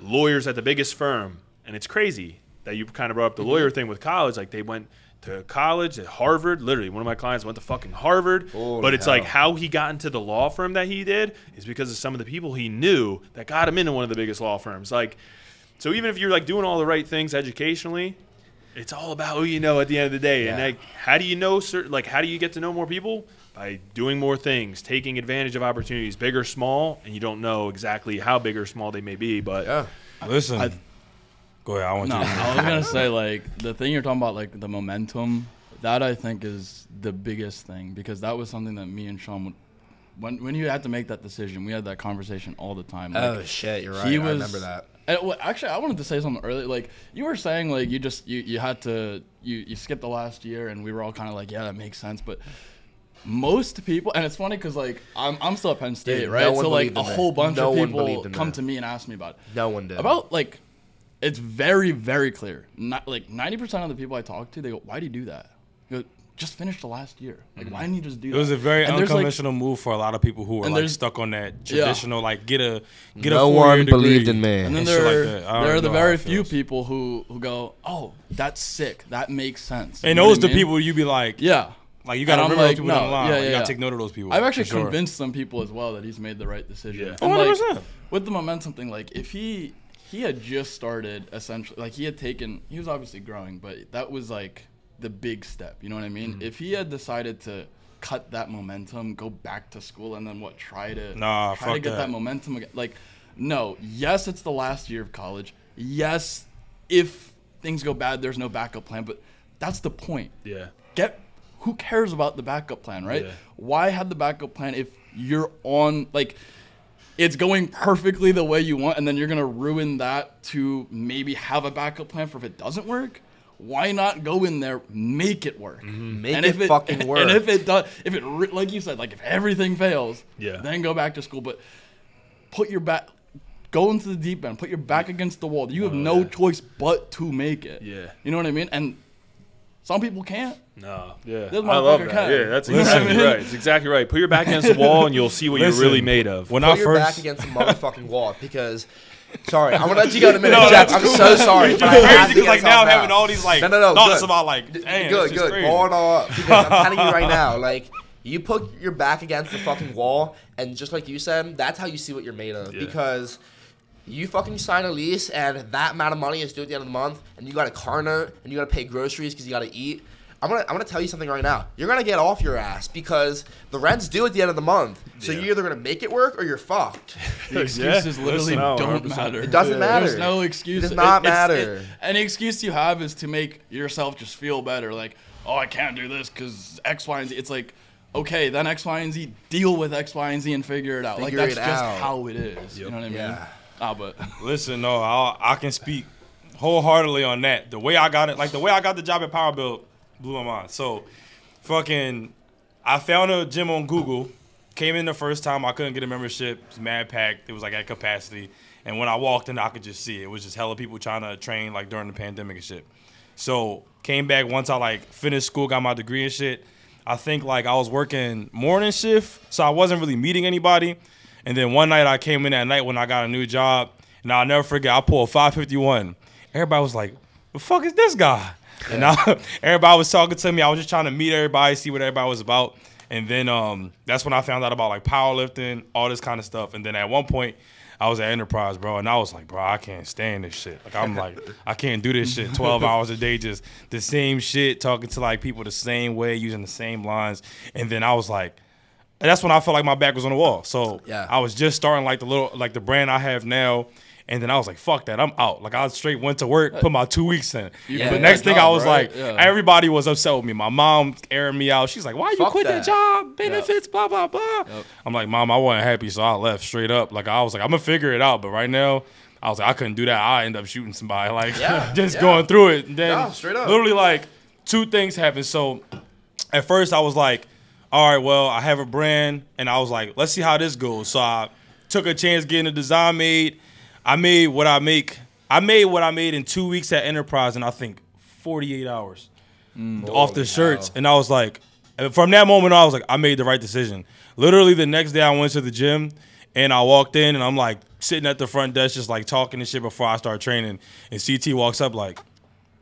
lawyers at the biggest firm. And it's crazy that you kind of brought up the lawyer thing with college. Like, they went to college at Harvard. Literally, one of my clients went to fucking Harvard. Holy but it's hell. Like, how he got into the law firm that he did is because of some of the people he knew that got him into one of the biggest law firms. Like, so even if you're, like, doing all the right things educationally, it's all about who you know at the end of the day. Yeah. And, like, how do you know certain, like, how do you get to know more people? By doing more things, taking advantage of opportunities, big or small, and you don't know exactly how big or small they may be. But yeah. Listen. I, Go ahead, I want no, you to I was going to say, like, the thing you're talking about, like, the momentum, that I think is the biggest thing, because that was something that me and Sean would, when when you had to make that decision, we had that conversation all the time. Like, oh, shit, you're right. He was, I remember that. And, well, actually, I wanted to say something earlier. Like, you were saying, like, you just, you, you had to, you, you skipped the last year, and we were all kind of like, yeah, that makes sense, but... Most people, and it's funny because, like, I'm, I'm still at Penn State, dude, right? No so, like, a whole bunch no of people come that. to me and ask me about it. No one did. About, like, it's very, very clear. Not, like, ninety percent of the people I talk to, they go, why do you do that? Go, just finish the last year. Like, mm-hmm. why didn't you just do it that? It was a very and unconventional like, move for a lot of people who were, like, stuck on that traditional, yeah. like, get a get no a four-year degree. No one believed in man. And then and there, like there are the very few feels. people who, who go, oh, that's sick. That makes sense. You and those are the mean? people you be like, yeah. Like, you got to remember like, those people no, don't lie. Yeah, yeah, you got to yeah. take note of those people. I've actually sure. convinced some people as well that he's made the right decision. Yeah. one hundred percent. Like, with the momentum thing, like, if he he had just started, essentially, like, he had taken, he was obviously growing, but that was, like, the big step. You know what I mean? Mm-hmm. If he had decided to cut that momentum, go back to school, and then, what, try to, nah, try to get that. that momentum again. Like, no. Yes, it's the last year of college. Yes, if things go bad, there's no backup plan, but that's the point. Yeah. Get Who cares about the backup plan, right? Yeah. Why have the backup plan if you're on, like, it's going perfectly the way you want, and then you're going to ruin that to maybe have a backup plan for if it doesn't work? Why not go in there, make it work? Mm-hmm. Make and it, if it fucking work. And if it does, if it, like you said, like, if everything fails, yeah. then go back to school. But put your back, go into the deep end, put your back against the wall. You have oh, no yeah. choice but to make it. Yeah. You know what I mean? And some people can't. No. Yeah. I love that. Cut. Yeah, that's exactly right. It's exactly right. Put your back against the wall and you'll see what Listen, you're really made of. When Put I your first... back against the motherfucking wall because, sorry, I'm going to let you go in a minute, no, Jeff. I'm cool. so sorry. It's crazy because, like, now I'm having all these, like, no, no, no, thoughts good. about, like, damn, Good, good. Crazy. All in all, because I'm telling you right now, like, you put your back against the fucking wall, and just like you said, that's how you see what you're made of. Yeah. Because you fucking sign a lease, and that amount of money is due at the end of the month, and you got a car note, and you got to pay groceries because you got to eat. I'm gonna, I'm gonna tell you something right now. You're gonna get off your ass because the rent's due at the end of the month. So yeah. you're either gonna make it work or you're fucked. The excuses yeah. literally no, don't one hundred percent. Matter. It doesn't yeah. matter. There's no excuse. It does not it, matter. It, any excuse you have is to make yourself just feel better. Like, oh, I can't do this because X, Y, and Z. It's like, okay, then X, Y, and Z. Deal with X, Y, and Z and figure it out. Figure like that's just out. how it is. Yep. You know what I mean? Yeah. Ah, but listen, no, I, I can speak wholeheartedly on that. The way I got it, like the way I got the job at Power Build, blew my mind. So, fucking, I found a gym on Google. Came in the first time, I couldn't get a membership. It was mad packed. It was like at capacity. And when I walked in, I could just see it. It was just hella people trying to train like during the pandemic and shit. So came back once I like finished school, got my degree and shit. I think like I was working morning shift, so I wasn't really meeting anybody. And then one night I came in at night when I got a new job, and I'll never forget. I pulled five fifty-one. Everybody was like, "The fuck is this guy?" Yeah. And I, everybody was talking to me. I was just trying to meet everybody, see what everybody was about. And then um, that's when I found out about like powerlifting, all this kind of stuff. And then at one point, I was at Enterprise, bro, and I was like, "Bro, I can't stand this shit. Like, I'm like, I can't do this shit. twelve hours a day, just the same shit, talking to like people the same way, using the same lines." And then I was like. And that's when I felt like my back was on the wall. So yeah. I was just starting like the little like the brand I have now. And then I was like, fuck that, I'm out. Like I straight went to work, put my two weeks in. Yeah, the next thing job, I was right? like, yeah. everybody was upset with me. My mom airing me out. She's like, why fuck you quit that, that job? Benefits, yep. blah, blah, blah. Yep. I'm like, mom, I wasn't happy, so I left straight up. Like I was like, I'm gonna figure it out, but right now, I was like, I couldn't do that. I end up shooting somebody, like yeah, just yeah. going through it. And then no, straight up. Literally like two things happened. So at first I was like, all right, well, I have a brand, and I was like, let's see how this goes. So I took a chance getting a design made. I made what I make. I made what I made in two weeks at Enterprise, and I think forty-eight hours mm. off the shirts. Wow. And I was like, from that moment on, I was like, I made the right decision. Literally the next day I went to the gym, And I walked in, and I'm, like, sitting at the front desk just, like, talking and shit before I start training. And C T walks up like,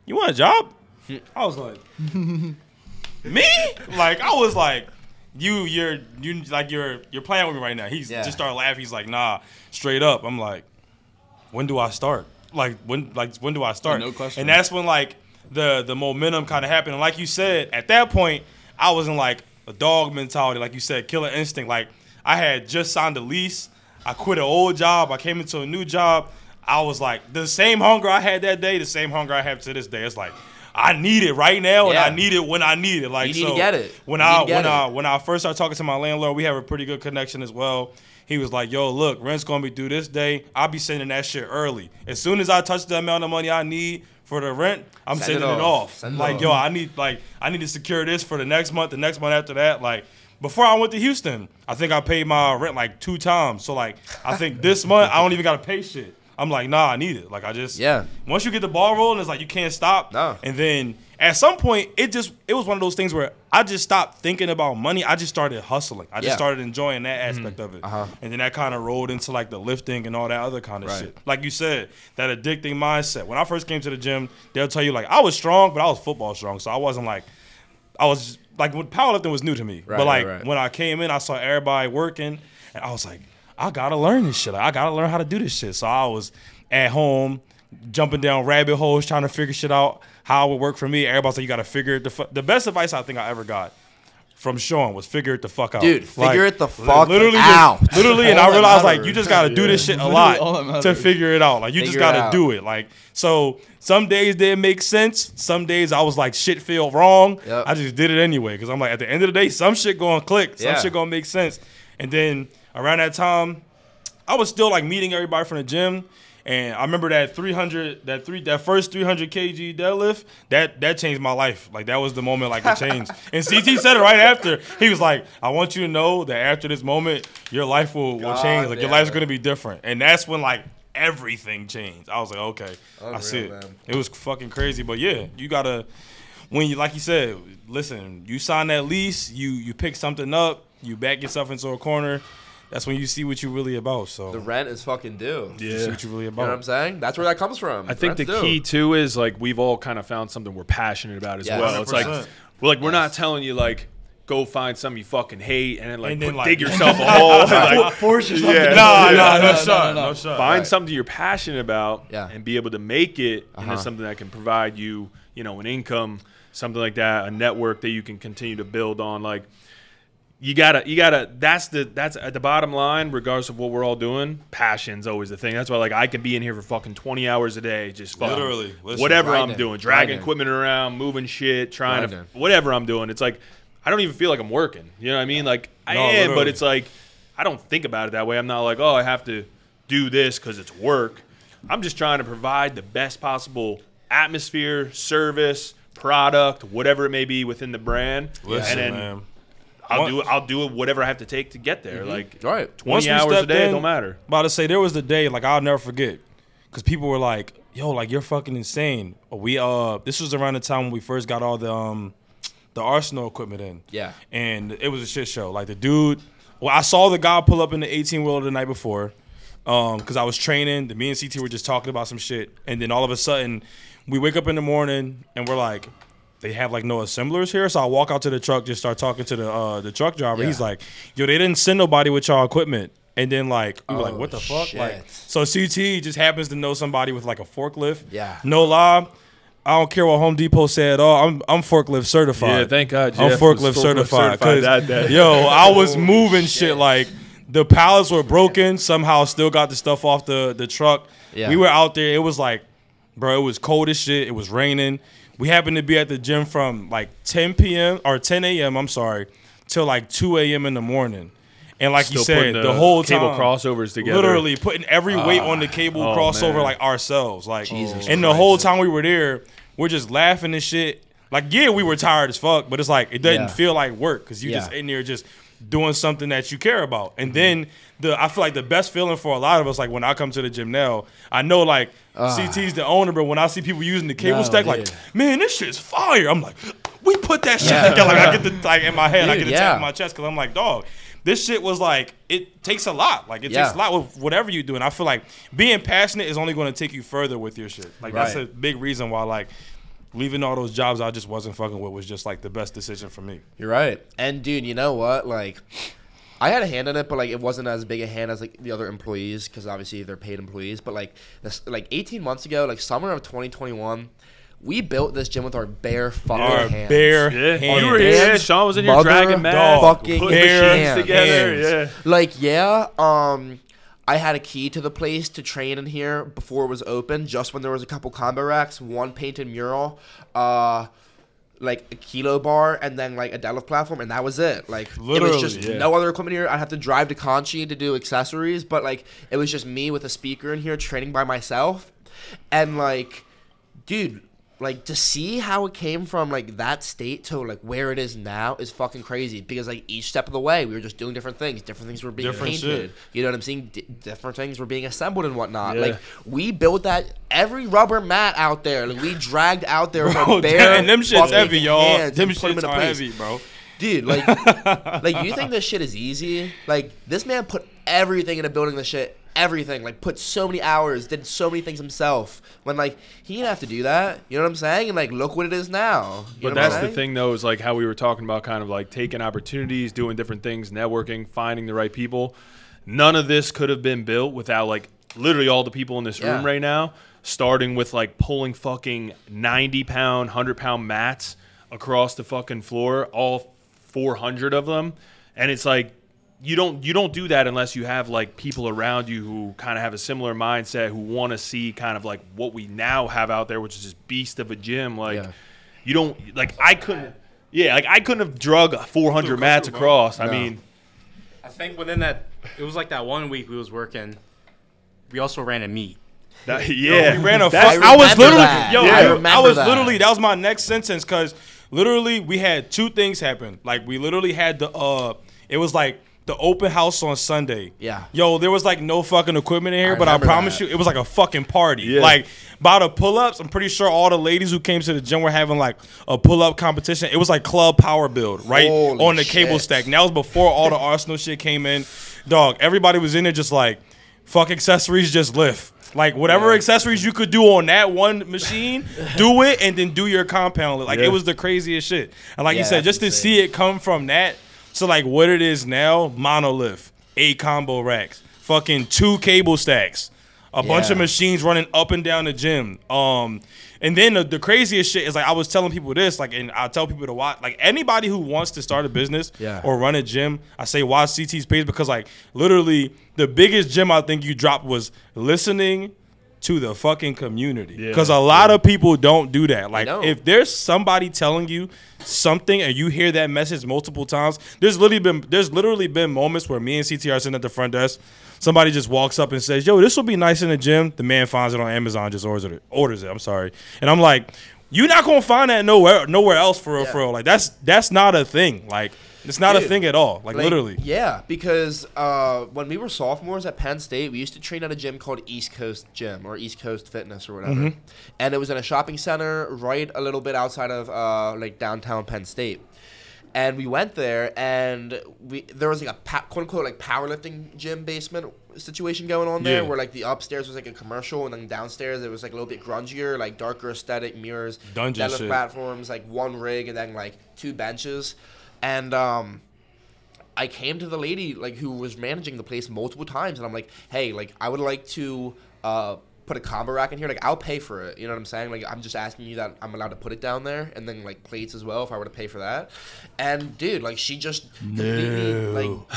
you want a job? I was like, me? Like, I was like, you, you're, you, like, you're, you're playing with me right now. He's yeah. just started laughing. He's like, nah, straight up. I'm like, when do I start? Like, when, like, when do I start? No question. And that's when, like, the, the momentum kind of happened. And like you said, at that point, I was in, like, a dog mentality. Like you said, killer instinct. Like, I had just signed a lease. I quit an old job. I came into a new job. I was like, the same hunger I had that day, the same hunger I have to this day. It's like, I need it right now, yeah. and I need it when I need it. Like, you need so to get it. When, I, get when it. I when I first started talking to my landlord, we have a pretty good connection as well. He was like, yo, look, rent's going to be due this day. I'll be sending that shit early. As soon as I touch the amount of money I need for the rent, I'm Send sending it off. It off. Send like, it off. Yo, I need like I need to secure this for the next month, the next month after that. Like, before I went to Houston, I think I paid my rent like two times. So, like, I think this month I don't even got to pay shit. I'm like, nah, I need it. Like, I just, yeah. once you get the ball rolling, it's like you can't stop. No. And then at some point, it just, it was one of those things where I just stopped thinking about money. I just started hustling. I yeah. just started enjoying that aspect mm-hmm. of it. Uh-huh. And then that kind of rolled into like the lifting and all that other kind of right. shit. Like you said, that addicting mindset. When I first came to the gym, they'll tell you like, I was strong, but I was football strong. So I wasn't like, I was like, powerlifting was new to me. Right, but like right, right. when I came in, I saw everybody working and I was like, I gotta learn this shit. I gotta learn how to do this shit. So I was at home jumping down rabbit holes trying to figure shit out, how it would work for me. Everybody said, you gotta figure it the fuck. The best advice I think I ever got from Sean was figure it the fuck out. Dude, like, figure it the fuck literally out. Just, literally, and I realized matters. like you just gotta do yeah. this shit a lot to figure it out. Like you figure just gotta do it. Like so some days didn't make sense. Some days I was like shit feel wrong. Yep. I just did it anyway. Cause I'm like at the end of the day, some shit gonna click. Some yeah. shit gonna make sense. And then around that time, I was still like meeting everybody from the gym, and I remember that three hundred, that three, that first three hundred kilogram deadlift. That that changed my life. Like that was the moment, like it changed. And C T said it right after. He was like, "I want you to know that after this moment, your life will, will change. Like your life's gonna be different." And that's when like everything changed. I was like, "Okay, Unreal, I see it." Man. It was fucking crazy, but yeah, you gotta when you like you said, listen, you sign that lease, you you pick something up, you back yourself into a corner. That's when you see what you're really about. So the rent is fucking due. Yeah. You see what you're really about. You know what I'm saying? That's where that comes from. I think the due. key, too, is, like, we've all kind of found something we're passionate about as yeah, well. one hundred percent. It's like we're, like, we're yes. not telling you, like, go find something you fucking hate and then, like, and then, put, like dig yourself a hole. And, like, force yourself yeah. no, no, no, no, no, shot, no, no, no shot. Find right. something you're passionate about yeah. and be able to make it uh-huh. and it's something that can provide you, you know, an income, something like that, a network that you can continue to build on, like, You gotta, you gotta. That's the, that's at the bottom line. Regardless of what we're all doing, passion's always the thing. That's why, like, I can be in here for fucking twenty hours a day, just fucking literally listen, whatever right I'm in, doing, dragging right equipment in. around, moving shit, trying right to in. whatever I'm doing. It's like I don't even feel like I'm working. You know what I mean? Like I no, am, literally. but it's like I don't think about it that way. I'm not like, oh, I have to do this because it's work. I'm just trying to provide the best possible atmosphere, service, product, whatever it may be within the brand. Listen, and then, man. I'll do it. I'll do it. Whatever I have to take to get there. Mm-hmm. Like right. twenty hours a day, in, it don't matter. About to say there was the day like I'll never forget, because people were like, "Yo, like you're fucking insane." We uh, this was around the time when we first got all the um, the Arsenal equipment in. Yeah, and it was a shit show. Like the dude, well, I saw the guy pull up in the eighteen wheeler the night before, um, because I was training. Me and C T were just talking about some shit, and then all of a sudden, we wake up in the morning and we're like, they have, like, no assemblers here. So I walk out to the truck, just start talking to the uh, the truck driver. Yeah. He's like, yo, they didn't send nobody with y'all equipment. And then, like, we were oh, like, what the shit. fuck? Like, so C T just happens to know somebody with, like, a forklift. Yeah. No lie. I don't care what Home Depot said at all. I'm, I'm forklift certified. Yeah, thank God, Jeff. I'm forklift, forklift certified. certified that day. Yo, I was moving shit. shit. Like, the pallets were broken. Yeah. Somehow still got the stuff off the, the truck. Yeah. We were out there. It was like, bro, it was cold as shit. It was raining. We happened to be at the gym from like ten p m or ten a m I'm sorry, till like two a m in the morning, and like Still you said, the, the whole cable time, crossovers together, literally putting every uh, weight on the cable oh crossover man. like ourselves, like. Jesus and Christ. The whole time we were there, we're just laughing and shit. Like yeah, we were tired as fuck, but it's like it doesn't yeah. feel like work because you yeah. just in there just doing something that you care about. And then the I feel like the best feeling for a lot of us, like when I come to the gym now, I know like uh, C T's the owner, but when I see people using the cable no, stack, dude. like, man, this shit's fire. I'm like, we put that shit yeah. together. Like I get the like in my head, dude, I get the yeah. tap in my chest because I'm like, dog, this shit was like, it takes a lot. Like, it yeah. takes a lot with whatever you do. And I feel like being passionate is only going to take you further with your shit. Like, right. that's a big reason why, like, leaving all those jobs I just wasn't fucking with was just, like, the best decision for me. You're right. And, dude, you know what? Like, I had a hand in it, but, like, it wasn't as big a hand as, like, the other employees because, obviously, they're paid employees. But, like, this, like eighteen months ago, like, summer of twenty twenty-one, we built this gym with our bare fucking our hands. Bare yeah. hands. You were here. Sean was in here dragging mad fucking bare hands together. Hands. Yeah. Like, yeah, um, I had a key to the place to train in here before it was open, just when there was a couple combo racks, one painted mural, uh, like a kilo bar, and then like a deadlift platform, and that was it. Like, literally, it was just yeah. no other equipment here. I'd have to drive to Conchi to do accessories, but like it was just me with a speaker in here training by myself. And like, dude, like, to see how it came from, like, that state to, like, where it is now is fucking crazy. Because, like, each step of the way, we were just doing different things. Different things were being different painted. Shit. You know what I'm saying? D different things were being assembled and whatnot. Yeah. Like, we built that, every rubber mat out there. Like, we dragged out there with our bare and them shit's heavy, y'all. Them shit's are heavy, bro. Dude, like, like, you think this shit is easy? Like, this man put everything into building this shit. Everything, like, put so many hours, did so many things himself when, like, he didn't have to do that. You know what I'm saying? And, like, look what it is now. But that's the thing, though, is, like, how we were talking about kind of, like, taking opportunities, doing different things, networking, finding the right people. None of this could have been built without, like, literally all the people in this room right now, starting with, like, pulling fucking ninety pound, one hundred pound mats across the fucking floor, all four hundred of them. And it's like, You don't you don't do that unless you have, like, people around you who kind of have a similar mindset, who want to see kind of, like, what we now have out there, which is this beast of a gym. Like, yeah. you don't like I couldn't yeah like I couldn't have drug four hundred mats across. No. I mean, I think within that, it was like that one week we was working, we also ran a meet. That, yeah, yo, we ran a. Fuck, I, I was literally that. yo yeah. I, remember I was that. literally that was my next sentence because literally we had two things happen. Like, we literally had the uh it was like. the open house on Sunday. Yeah. Yo, there was, like, no fucking equipment in here, I but I promise that. you, it was, like, a fucking party. Yeah. Like, by the pull-ups, I'm pretty sure all the ladies who came to the gym were having, like, a pull-up competition. It was, like, Club Power Build, right? Holy on the shit. cable stack. And that was before all the Arsenal shit came in. Dog, everybody was in there just, like, fuck accessories, just lift. Like, whatever yeah. accessories you could do on that one machine, do it, and then do your compound. Like, yeah. it was the craziest shit. And like yeah, you said, just insane. to see it come from that, so, like, what it is now, monolith, eight combo racks, fucking two cable stacks, a yeah. bunch of machines running up and down the gym. Um, and then the, the craziest shit is, like, I was telling people this, like, and I tell people to watch, like, anybody who wants to start a business yeah. or run a gym, I say watch C T's page because, like, literally the biggest gem I think you dropped was listening to the fucking community, because yeah. a lot yeah. of people don't do that. Like, if there's somebody telling you something and you hear that message multiple times, there's literally been there's literally been moments where me and C T are sitting at the front desk, somebody just walks up and says, "Yo, this will be nice in the gym." The man finds it on Amazon, just orders it. Orders it. I'm sorry, and I'm like, you're not gonna find that nowhere nowhere else for real, yeah. for real. Like, that's that's not a thing. Like. It's not Dude, a thing at all, like, like literally. Yeah, because uh, when we were sophomores at Penn State, we used to train at a gym called East Coast Gym or East Coast Fitness or whatever. Mm-hmm. And it was in a shopping center right a little bit outside of uh, like downtown Penn State. And we went there, and we there was like a quote-unquote like powerlifting gym basement situation going on there yeah. where like the upstairs was like a commercial, and then downstairs it was like a little bit grungier, like darker aesthetic, mirrors, dungeon shit, platforms, like one rig, and then like two benches. And um, I came to the lady, like, who was managing the place multiple times, and I'm like, "Hey, like, I would like to uh, put a combo rack in here. Like, I'll pay for it. You know what I'm saying? Like, I'm just asking you that I'm allowed to put it down there, and then like plates as well if I were to pay for that." And dude, like, she just completely, no. like,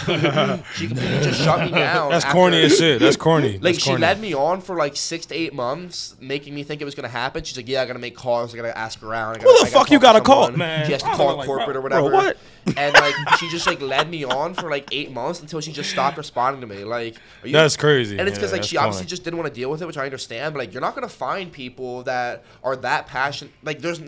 she completely no. just shut me down. That's after, corny as shit. That's corny. Like, That's she corny. led me on for like six to eight months, making me think it was gonna happen. She's like, "Yeah, I gotta make calls. I gotta ask around. I gotta, Who the I fuck you gotta someone. call, man? She has to call like, corporate bro, or whatever." Bro, what? And like she just like led me on for like eight months until she just stopped responding to me. Like, are you, that's crazy. And it's because yeah, like she corny. obviously just didn't want to deal with it, which I understand. understand, but like you're not gonna find people that are that passionate. Like there's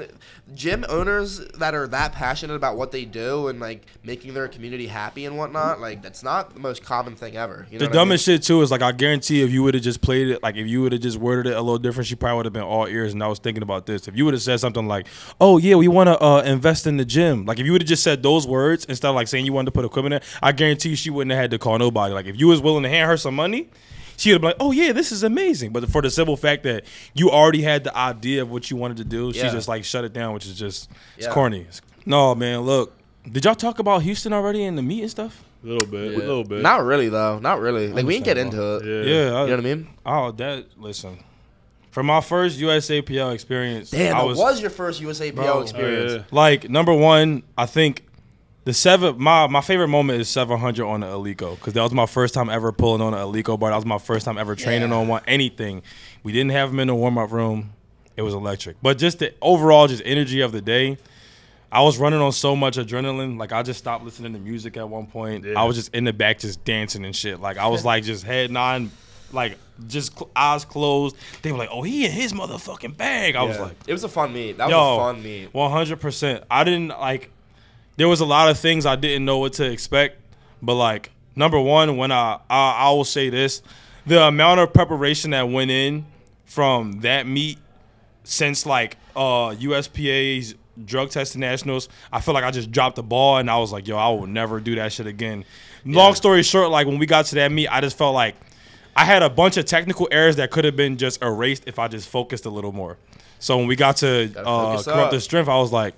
gym owners that are that passionate about what they do and like making their community happy and whatnot. Like that's not the most common thing ever. You know the dumbest I mean? shit too is like I guarantee if you would have just played it, like if you would have just worded it a little different, she probably would have been all ears. And I was thinking about this. If you would have said something like, "Oh yeah, we want to uh, invest in the gym," like if you would have just said those words instead of like saying you wanted to put equipment in, I guarantee you she wouldn't have had to call nobody. Like if you was willing to hand her some money, she would have been like, "Oh yeah, this is amazing." But for the simple fact that you already had the idea of what you wanted to do, yeah. she just like shut it down, which is just it's yeah. corny. It's, no man, look, did y'all talk about Houston already in the meet and stuff? A little bit, yeah. a little bit. Not really though, not really. Like we didn't get into it. Yeah, yeah I, you know what I mean. Oh, that listen. From my first U S A P L experience, damn, I was, that was your first U S A P L bro, experience. Oh, yeah. Like number one, I think. The seven, my, my favorite moment is seven hundred on the Alico because that was my first time ever pulling on an Alico bar. That was my first time ever training yeah. on one, anything. We didn't have them in the warm-up room. It was electric. But just the overall just energy of the day, I was running on so much adrenaline. Like, I just stopped listening to music at one point. Yeah. I was just in the back just dancing and shit. Like, I was, like, just head nodding, like, just cl eyes closed. They were like, "Oh, he in his motherfucking bag." I yeah. was like. It was a fun meet. That yo, was a fun meet. one hundred percent. I didn't, like. There was a lot of things I didn't know what to expect, but like number one, when I I, I will say this, the amount of preparation that went in from that meet since like uh, U S P A's drug testing nationals, I feel like I just dropped the ball and I was like, yo, I will never do that shit again. Yeah. Long story short, like when we got to that meet, I just felt like I had a bunch of technical errors that could have been just erased if I just focused a little more. So when we got to uh, Corrupted Strength, I was like.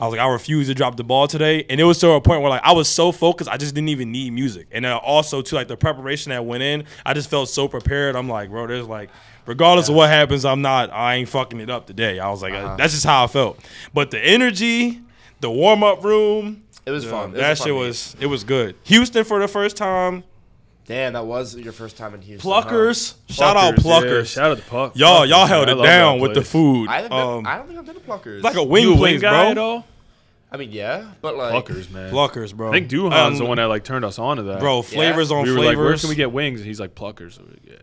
I was like, I refuse to drop the ball today. And it was to a point where, like, I was so focused, I just didn't even need music. And then also, too, like, the preparation that went in, I just felt so prepared. I'm like, bro, there's, like, regardless yeah. of what happens, I'm not, I ain't fucking it up today. I was like, uh-huh. that's just how I felt. But the energy, the warm-up room. It was yeah, fun. It that was shit fun was, it was good. Houston for the first time. Damn, that was your first time in Houston. Pluckers. Huh? Shout Pluckers, out Pluckers. Yeah, shout out to Pluckers. Y'all y'all held man, it down with the food. I, um, I don't think I've been to Pluckers. Like a wing place, bro. At all? I mean, yeah, but like. Pluckers, man. Pluckers, bro. I think Duhan's um, the one that like turned us on to that. Bro, flavors yeah. on we were flavors. Like, where can we get wings? And he's like, Pluckers. Like, yeah.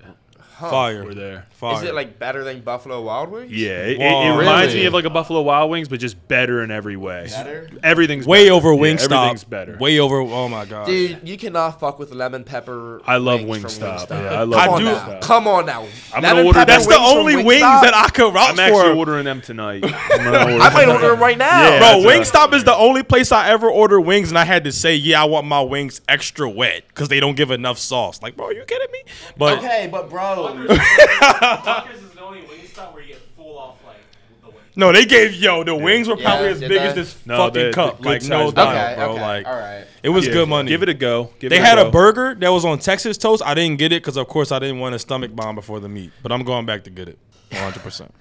Huh. Fire. We're there. Fire. Is it like better than Buffalo Wild Wings? Yeah. It, wow, it, it really? reminds me of like a Buffalo Wild Wings, but just better in every way. Better? Everything's way better. over Wingstop. Yeah, everything's better. Way over. Oh my God. Dude, you cannot fuck with lemon pepper. I love Wingstop. Wingstop. Yeah, I love Wingstop. Come on now. I'm gonna order that's the only wings that I could rock I'm for. I'm actually ordering them tonight. I might order them right now. Yeah, bro, Wingstop is the only place I ever order wings, and I had to say, yeah, I want my wings extra wet because they don't give enough sauce. Like, bro, are you kidding me? But okay, but bro. Pluckers is the only Wingstop where you get full off like the wings. No, they gave yo the yeah. wings were probably yeah, as big they? as this no, fucking they, cup. Like no, okay, diet, bro. Okay. Like all right, it was yeah, good money. Give it a go. Give they it had a, go. a burger that was on Texas toast. I didn't get it because of course I didn't want a stomach bomb before the meet. But I'm going back to get it, one hundred percent.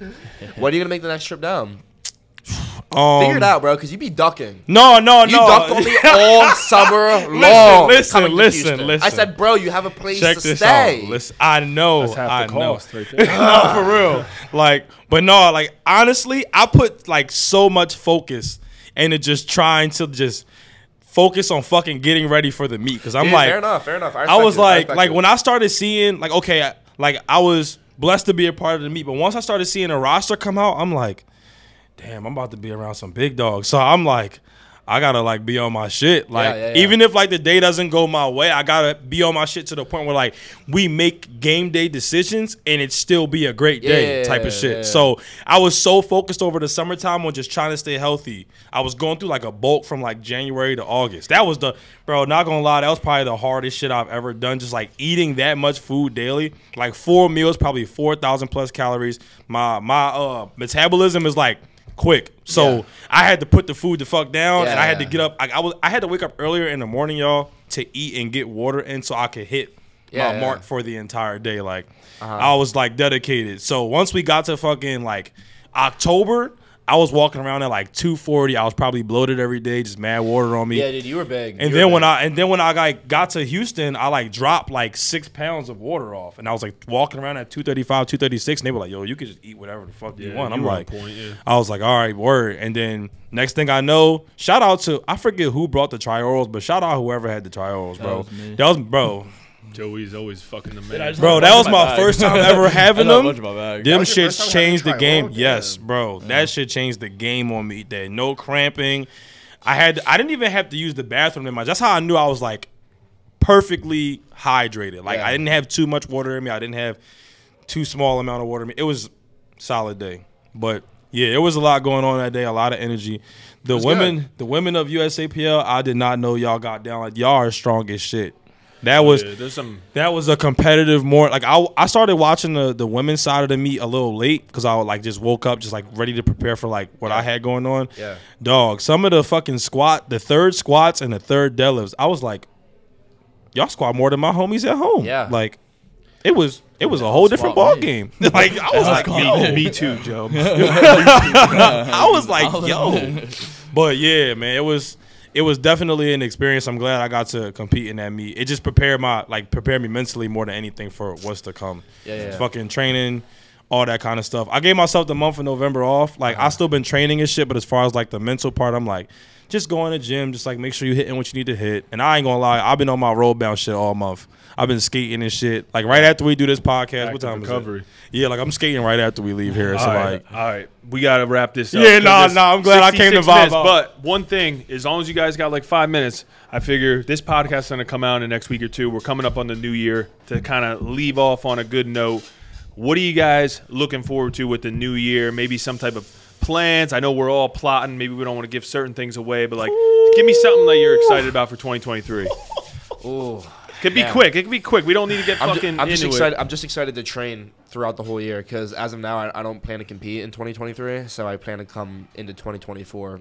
What are you gonna make the next trip down? Um, Figure it out, bro, because you be ducking. No, no, no. You ducked on me all summer long. Listen, listen, listen. I said, bro, you have a place Check to stay. Out. Listen, I know, That's half I the cost know. Right there. No, for real. Like, but no, like honestly, I put like so much focus into just trying to just focus on fucking getting ready for the meet. Because I'm Dude, like, fair enough, fair enough. I, I was it. like, I like it. when I started seeing, like, okay, I, like I was blessed to be a part of the meet, but once I started seeing a roster come out, I'm like. Damn, I'm about to be around some big dogs. So I'm like, I gotta like be on my shit. Like, yeah, yeah, yeah. even if like the day doesn't go my way, I gotta be on my shit to the point where like we make game day decisions and it still be a great day yeah, type of shit. Yeah, yeah. So I was so focused over the summertime on just trying to stay healthy. I was going through like a bulk from like January to August. That was the, bro, not gonna lie, that was probably the hardest shit I've ever done. Just like eating that much food daily, like four meals, probably four thousand plus calories. My, my uh, metabolism is like, quick, so yeah. I had to put the food the fuck down, yeah. and I had to get up. I, I was, I had to wake up earlier in the morning, y'all, to eat and get water in, so I could hit yeah, my yeah. mark for the entire day. Like uh-huh. I was like dedicated. So once we got to fucking like October, I was walking around at like two forty. I was probably bloated every day, just mad water on me. Yeah, dude, you were big. And you then when big. I and then when I like got to Houston, I like dropped like six pounds of water off, and I was like walking around at two thirty-five, two thirty-six, and they were like, "Yo, you can just eat whatever the fuck yeah, you want." I'm you like, point, yeah. I was like, "All right, word." And then next thing I know, shout out to I forget who brought the triorals, but shout out whoever had the triorals, bro. That was, that was bro. Joe Wee's always fucking the man. Bro, that was my, my first time ever having them. Them shits changed the game. Yes, bro. Yeah. That shit changed the game on me. That no cramping. I had I didn't even have to use the bathroom that much. That's how I knew I was like perfectly hydrated. Like yeah. I didn't have too much water in me. I didn't have too small amount of water in me. It was a solid day. But yeah, it was a lot going on that day, a lot of energy. The That's women, good. the women of U S A P L, I did not know y'all got down. Like y'all are strong as shit. That was yeah, there's some that was a competitive more like I I started watching the the women's side of the meet a little late because I like just woke up just like ready to prepare for like what yeah. I had going on. Yeah, dog. Some of the fucking squat, the third squats and the third deadlifts. I was like, y'all squat more than my homies at home. Yeah, like it was. It was a whole different ball game. Like I was like, yo, me too, Joe. I was like, yo. But yeah, man, it was it was definitely an experience. I'm glad I got to compete in that meet. It just prepared my like prepared me mentally more than anything for what's to come. Yeah, yeah. Fucking training, all that kind of stuff. I gave myself the month of November off. Like I still been training and shit, but as far as like the mental part, I'm like, just go in the gym, just like make sure you hitting what you need to hit. And I ain't gonna lie, I've been on my road bound shit all month. I've been skating and shit. Like right after we do this podcast, Back what time recovery. is it? Yeah, like I'm skating right after we leave here. So all right, like, all right, we gotta wrap this up. Yeah, no, nah, no, nah, I'm glad I came to vibe. But one thing, as long as you guys got like five minutes, I figure this podcast is gonna come out in the next week or two. We're coming up on the new year to kind of leave off on a good note. What are you guys looking forward to with the new year? Maybe some type of plans. I know we're all plotting. Maybe we don't want to give certain things away, but like, Ooh. give me something that you're excited about for twenty twenty-three. Ooh. Could be yeah. quick. It could be quick. We don't need to get I'm fucking ju I'm into just excited. It. I'm just excited to train throughout the whole year because as of now, I, I don't plan to compete in twenty twenty-three. So I plan to come into twenty twenty-four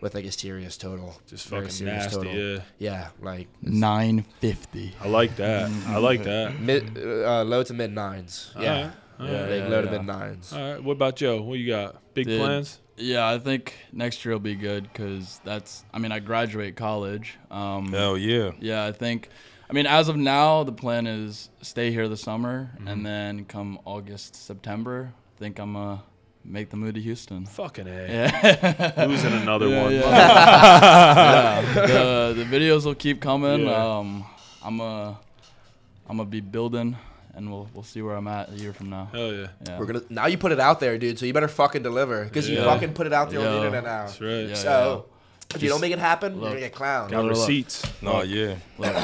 with like a serious total. Just fucking serious nasty, total. yeah. Yeah, like nine fifty. I like that. I like that. Mid, uh, low to mid nines. All yeah. Right. All yeah, right, like yeah, low yeah. to mid nines. All right. What about Joe? What you got? Big Dude, plans? Yeah, I think next year will be good because that's. I mean, I graduate college. Um, Hell yeah. Yeah, I think. I mean, as of now, the plan is stay here this summer, mm-hmm. and then come August, September, I think I'm going uh, to make the move to Houston. Fucking A. Yeah. Losing another yeah, one. Yeah. yeah. The, the videos will keep coming. Yeah. Um, I'm going uh, I'm gonna be building, and we'll we'll see where I'm at a year from now. Hell yeah. yeah. We're gonna, now you put it out there, dude, so you better fucking deliver because yeah. you fucking put it out there yeah. on the internet now. That's right. Yeah, so. Yeah. If Just you don't make it happen, look, you're going to get clowned. Got receipts. No, yeah. Look,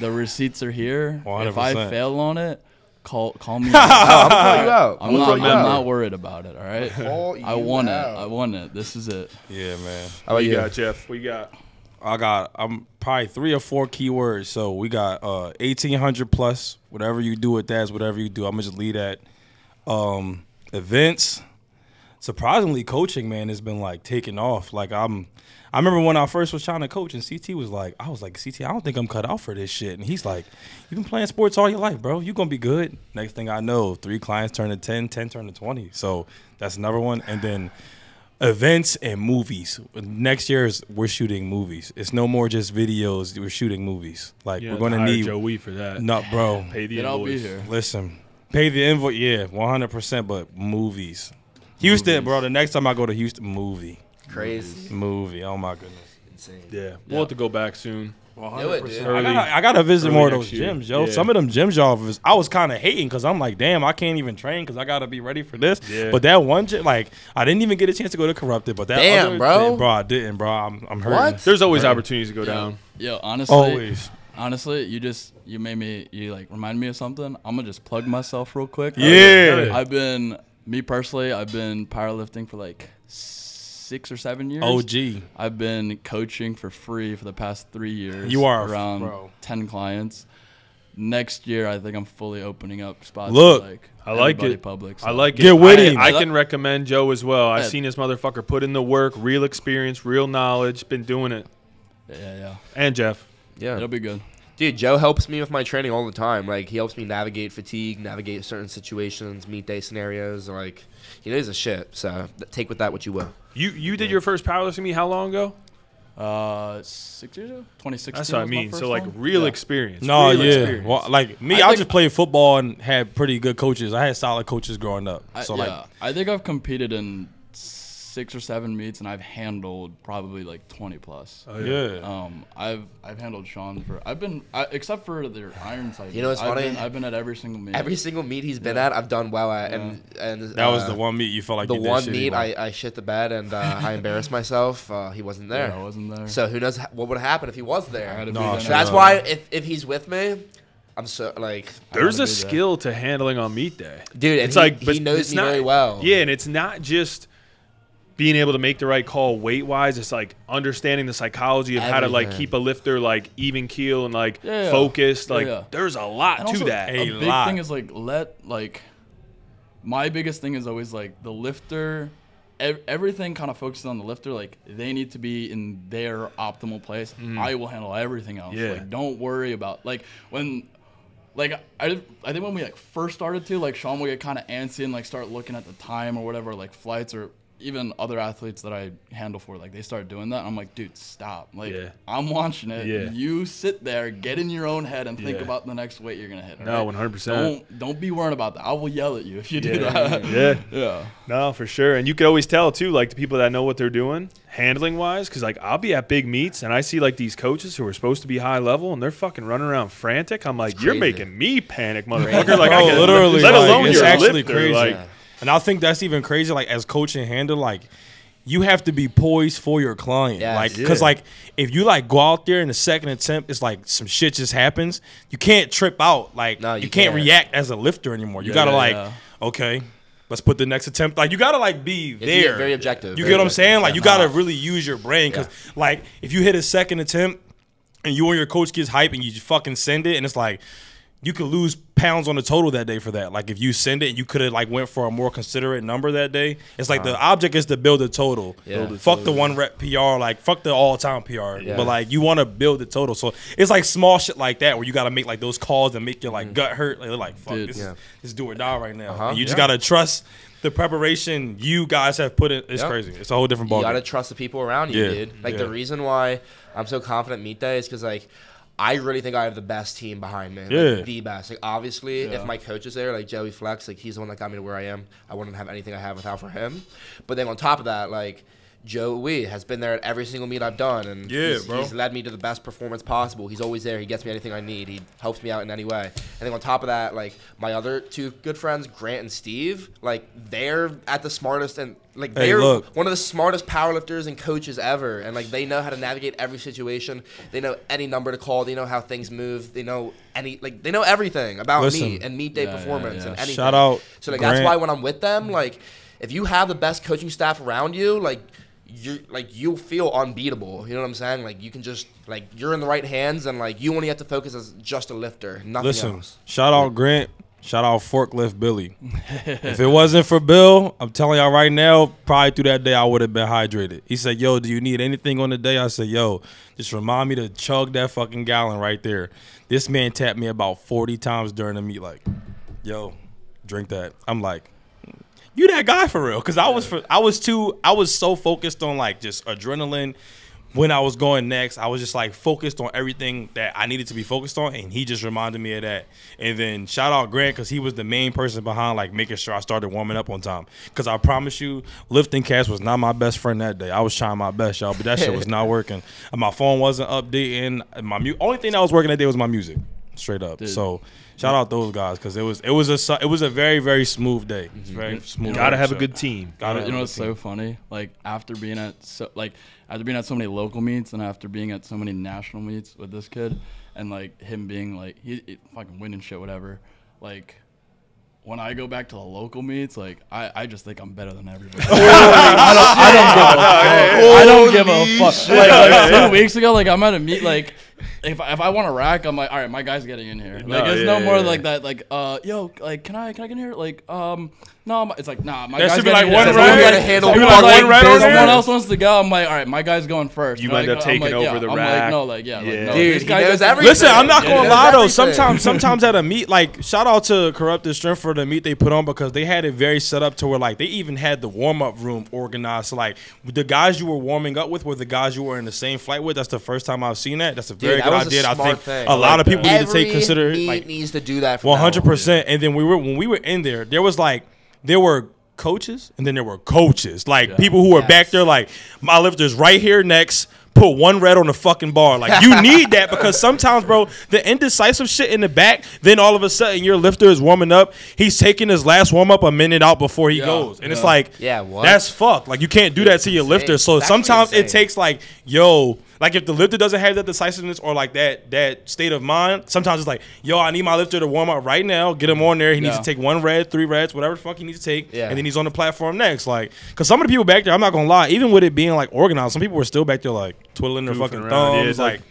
the receipts are here. one hundred percent. If I fail on it, call call me. no, I'm calling you out. I'm, I'm, not, I'm you out. not worried about it, all right? Call I won out. it. I won it. This is it. Yeah, man. How about you? got, Jeff? What you got? I got I'm probably three or four keywords. So we got uh, eighteen hundred plus. Whatever you do with that is whatever you do. I'm going to just leave that. Um, events. Surprisingly, coaching, man, has been, like, taking off. Like, I'm – I remember when I first was trying to coach and C T was like – I was like, C T, I don't think I'm cut out for this shit. And he's like, you've been playing sports all your life, bro. You're going to be good. Next thing I know, three clients turn to ten, ten turn to twenty. So that's another one. And then events and movies. Next year is we're shooting movies. It's no more just videos. We're shooting movies. Like, yeah, we're going to need – Joe Wee for that. No, bro. Pay the invoice. Listen, pay the invoice. Yeah, one hundred percent, but movies. Houston, movies. bro. The next time I go to Houston, movie. Crazy. Movie. Oh, my goodness. Insane. Yeah. We'll yeah. have to go back soon. one hundred percent. I gotta, I gotta visit more of those gyms, yo. Yeah. Some of them gyms, y'all, I was kind of hating because I'm like, damn, I can't even train because I got to be ready for this. Yeah. But that one gym, like, I didn't even get a chance to go to Corrupted. But that damn, other bro. Thing, bro, I didn't, bro. I'm, I'm hurting. What? There's always hurting. opportunities to go yo, down. Yo, honestly. Always. Honestly, you just you made me, you, like, remind me of something. I'm going to just plug myself real quick. Yeah. I've been... Me personally, I've been powerlifting for like six or seven years. O G. I've been coaching for free for the past three years. You are around bro. ten clients. Next year, I think I'm fully opening up spots. Look, for like I like it. Public, so. I like it. Get with him. I, I can recommend Joe as well. I've seen this motherfucker put in the work, real experience, real knowledge. Been doing it. Yeah, yeah. yeah. And Jeff. Yeah, it'll be good. Dude, Joe helps me with my training all the time. Like, he helps me navigate fatigue, navigate certain situations, meet day scenarios. Like, he knows a shit. So take with that what you will. You you did yeah. your first powerlifting meet how long ago? Uh, six years ago, twenty sixteen. That's what I mean. So like real yeah. experience. No, real yeah. Experience. Well, like me, I, I just played football and had pretty good coaches. I had solid coaches growing up. So I, like, yeah. I think I've competed in six or seven meets, and I've handled probably like twenty plus. Oh yeah. Um, I've I've handled Sean for I've been I, except for their iron cycle. You know what's funny? I've been, I've been at every single meet. Every single meet he's been yeah. at, I've done well at, yeah. and and that uh, was the one meet you felt like the you did one meet I, I shit the bed and uh, I embarrassed myself. Uh, he wasn't there. Yeah, I wasn't there. So who knows what would happen if he was there? I had to no, be there. So that's no. why if if he's with me. I'm so like. There's a skill to handling on meat day, dude. It's he, like but he knows me very well. Yeah, and it's not just being able to make the right call weight wise. It's like understanding the psychology of Everything. how to like keep a lifter like even keel and like yeah, yeah. focused. Like yeah, yeah. there's a lot and to also, that. A, a big lot. thing is like let like. My biggest thing is always like the lifter. Everything kind of focuses on the lifter. Like they need to be in their optimal place. Mm. I will handle everything else. Yeah. Like don't worry about like when. Like, I, I think when we, like, first started to, like, Sean would get kind of antsy and, like, start looking at the time or whatever, like, flights or even other athletes that I handle for, like, they start doing that. And I'm like, dude, stop. Like, yeah. I'm watching it. Yeah. You sit there, get in your own head, and think yeah. about the next weight you're going to hit. Right? No, one hundred percent. Don't, don't be worried about that. I will yell at you if you yeah. do that. yeah. Yeah. No, for sure. And you can always tell, too, like, the people that know what they're doing handling-wise, because, like, I'll be at big meets, and I see, like, these coaches who are supposed to be high level, and they're fucking running around frantic. I'm like, you're making me panic, motherfucker. Like, oh, I literally. Let alone like, it's your actually lifter, crazy. Like, yeah. And I think that's even crazier, like, as coach and handler, like, you have to be poised for your client. Yes. Like, because, yeah. like, if you, like, go out there in the second attempt, it's like some shit just happens. You can't trip out. Like, no, you, you can't, can't react as a lifter anymore. You yeah, got to, like, yeah. okay, let's put the next attempt. Like, you got to, like, be there. Yeah, very objective. You very get what I'm saying? Like, you got to really use your brain. Because, yeah. like, if you hit a second attempt and you or your coach gets hype and you fucking send it and it's like, you could lose pounds on the total that day for that. Like, if you send it, you could have, like, went for a more considerate number that day. It's like uh-huh. the object is to build a total. Yeah. Build a fuck total. the one-rep P R. Like, fuck the all-time P R. Yeah. But, like, you want to build the total. So it's, like, small shit like that where you got to make, like, those calls that make your, like, mm-hmm. gut hurt. Like, they're like, fuck, Dude, this, yeah. this do or die right now. Uh-huh. And you just yeah. got to trust the preparation you guys have put in. It's yep. crazy. It's a whole different ballgame. You got to trust the people around you, yeah. dude. Like, yeah. the reason why I'm so confident meet day is because, like, I really think I have the best team behind me, yeah. like the best. Like obviously, yeah. if my coach is there, like Joey Flex, like he's the one that got me to where I am. I wouldn't have anything I have without for him. But then on top of that, like Joe Wee has been there at every single meet I've done, and yeah, he's, bro. he's led me to the best performance possible. He's always there. He gets me anything I need. He helps me out in any way. And then on top of that, like my other two good friends, Grant and Steve, like they're at the smartest and. Like, they're hey, one of the smartest powerlifters and coaches ever. And, like, they know how to navigate every situation. They know any number to call. They know how things move. They know any – like, they know everything about Listen, meet and meet day yeah, performance yeah, yeah. and anything. Shout out So, like, Grant. That's why when I'm with them, like, if you have the best coaching staff around you, like – you like you feel unbeatable. You know what I'm saying? Like you can just like you're in the right hands and like you only have to focus as just a lifter, nothing Listen, else. Shout out Grant. Shout out Forklift Billy. If it wasn't for Bill, I'm telling y'all right now, probably through that day I would have been hydrated. He said, yo, do you need anything on the day? I said, yo, just remind me to chug that fucking gallon right there. This man tapped me about forty times during the meet like, yo, drink that. I'm like, you that guy for real? Cause I was for, I was too I was so focused on like just adrenaline when I was going next. I was just like focused on everything that I needed to be focused on, and he just reminded me of that. And then shout out Grant because he was the main person behind like making sure I started warming up on time. Cause I promise you, lifting cast was not my best friend that day. I was trying my best, y'all, but that shit was not working. And my phone wasn't updating. My mu only thing that was working that day was my music, straight up. Dude. So. Shout out those guys because it was it was a it was a very very smooth day. It's very smooth. Gotta have a good team. Gotta you know what's so funny? Like after being at so like after being at so many local meets and after being at so many national meets with this kid and like him being like he, he fucking winning shit whatever. Like when I go back to the local meets, like I I just think I'm better than everybody. I don't give a fuck. Like, like two weeks ago, like I'm at a meet like. If if I want to rack, I'm like, all right, my guy's getting in here. Like, no, it's yeah, no more yeah, like yeah. that. Like, uh, yo, like, can I can I get in here? Like, um, no, my, it's like, nah, my that guy's should be getting like one rack. Gotta handle one rack. Someone else wants to go. I'm like, all right, my guy's going first. You, you know, end like, up I'm taking like, over yeah. the I'm rack. Like, no, like, yeah, yeah. Like, no, dude, this guy knows everything. Listen, I'm not gonna yeah, lie though. Sometimes, sometimes at a meet, like, shout out to Corrupted Strength for the meet they put on because they had it very set up to where like they even had the warm up room organized. So like the guys you were warming up with were the guys you were in the same flight with. That's the first time I've seen that. That's a very Dude, good idea. I think thing. a like lot of people that. need Every to take consider. Like needs to do that. One hundred percent. And then we were when we were in there, there was like there were coaches, and then there were coaches. Like, yeah. people who were yes. back there like, my lifter's right here next. Put one red on the fucking bar. Like, you need that because sometimes, bro, the indecisive shit in the back, then all of a sudden your lifter is warming up. He's taking his last warm-up a minute out before he yeah, goes. And yeah. it's like, yeah, what? that's fucked. Like, you can't do that to your lifter. So that's sometimes it takes, like, yo, like if the lifter doesn't have that decisiveness or, like, that that state of mind, sometimes it's like, yo, I need my lifter to warm up right now. Get him on there. He yeah. needs to take one red, three reds, whatever the fuck he needs to take. Yeah. And then he's on the platform next. Like, because some of the people back there, I'm not going to lie, even with it being, like, organized, some people were still back there, like, twiddling their fucking around. thumbs. Yeah, it's like, like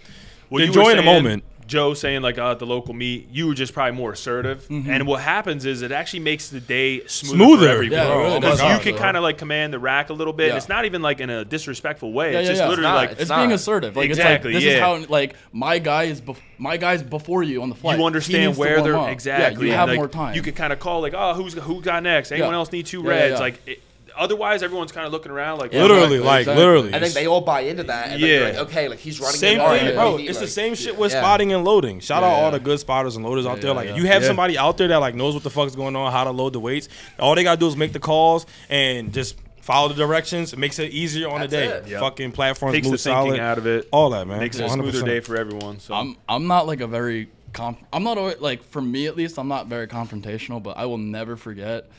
well, you enjoying saying, the moment. Joe saying, like, uh, at the local meet, you were just probably more assertive. Mm-hmm. And what happens is it actually makes the day smoother. Smoother. For everyone. Yeah, really because you can kind of, like, command the rack a little bit. Yeah. It's not even, like, in a disrespectful way. Yeah, it's yeah, just yeah. literally, it's like. It's, it's being assertive. Like, exactly. It's like, this yeah. is how, like, my guy is before. My guy's before you on the flight. You understand where they're. Exactly. Yeah, you have like, more time. You can kind of call, like, oh, who's who got next? Anyone yeah. else need two reds? Yeah, yeah, yeah. Like, it, otherwise, everyone's kind of looking around like yeah, literally, like exactly. literally. I think they all buy into that. And yeah. Like, okay, like he's running. Same thing, yeah. bro. It's like, the same shit with yeah. spotting and loading. Shout yeah. out all the good spotters and loaders yeah, out there. Like yeah. if you have yeah. somebody out there that like knows what the fuck's going on, how to load the weights. All they gotta do is make the calls and just follow the directions. It makes it easier on That's the day. It. Yep. Fucking platforms Takes move the solid. Thinking out of it. All that man. Makes it a smoother day for everyone. So I'm I'm not like a very conf I'm not always, like for me at least I'm not very confrontational, but I will never forget.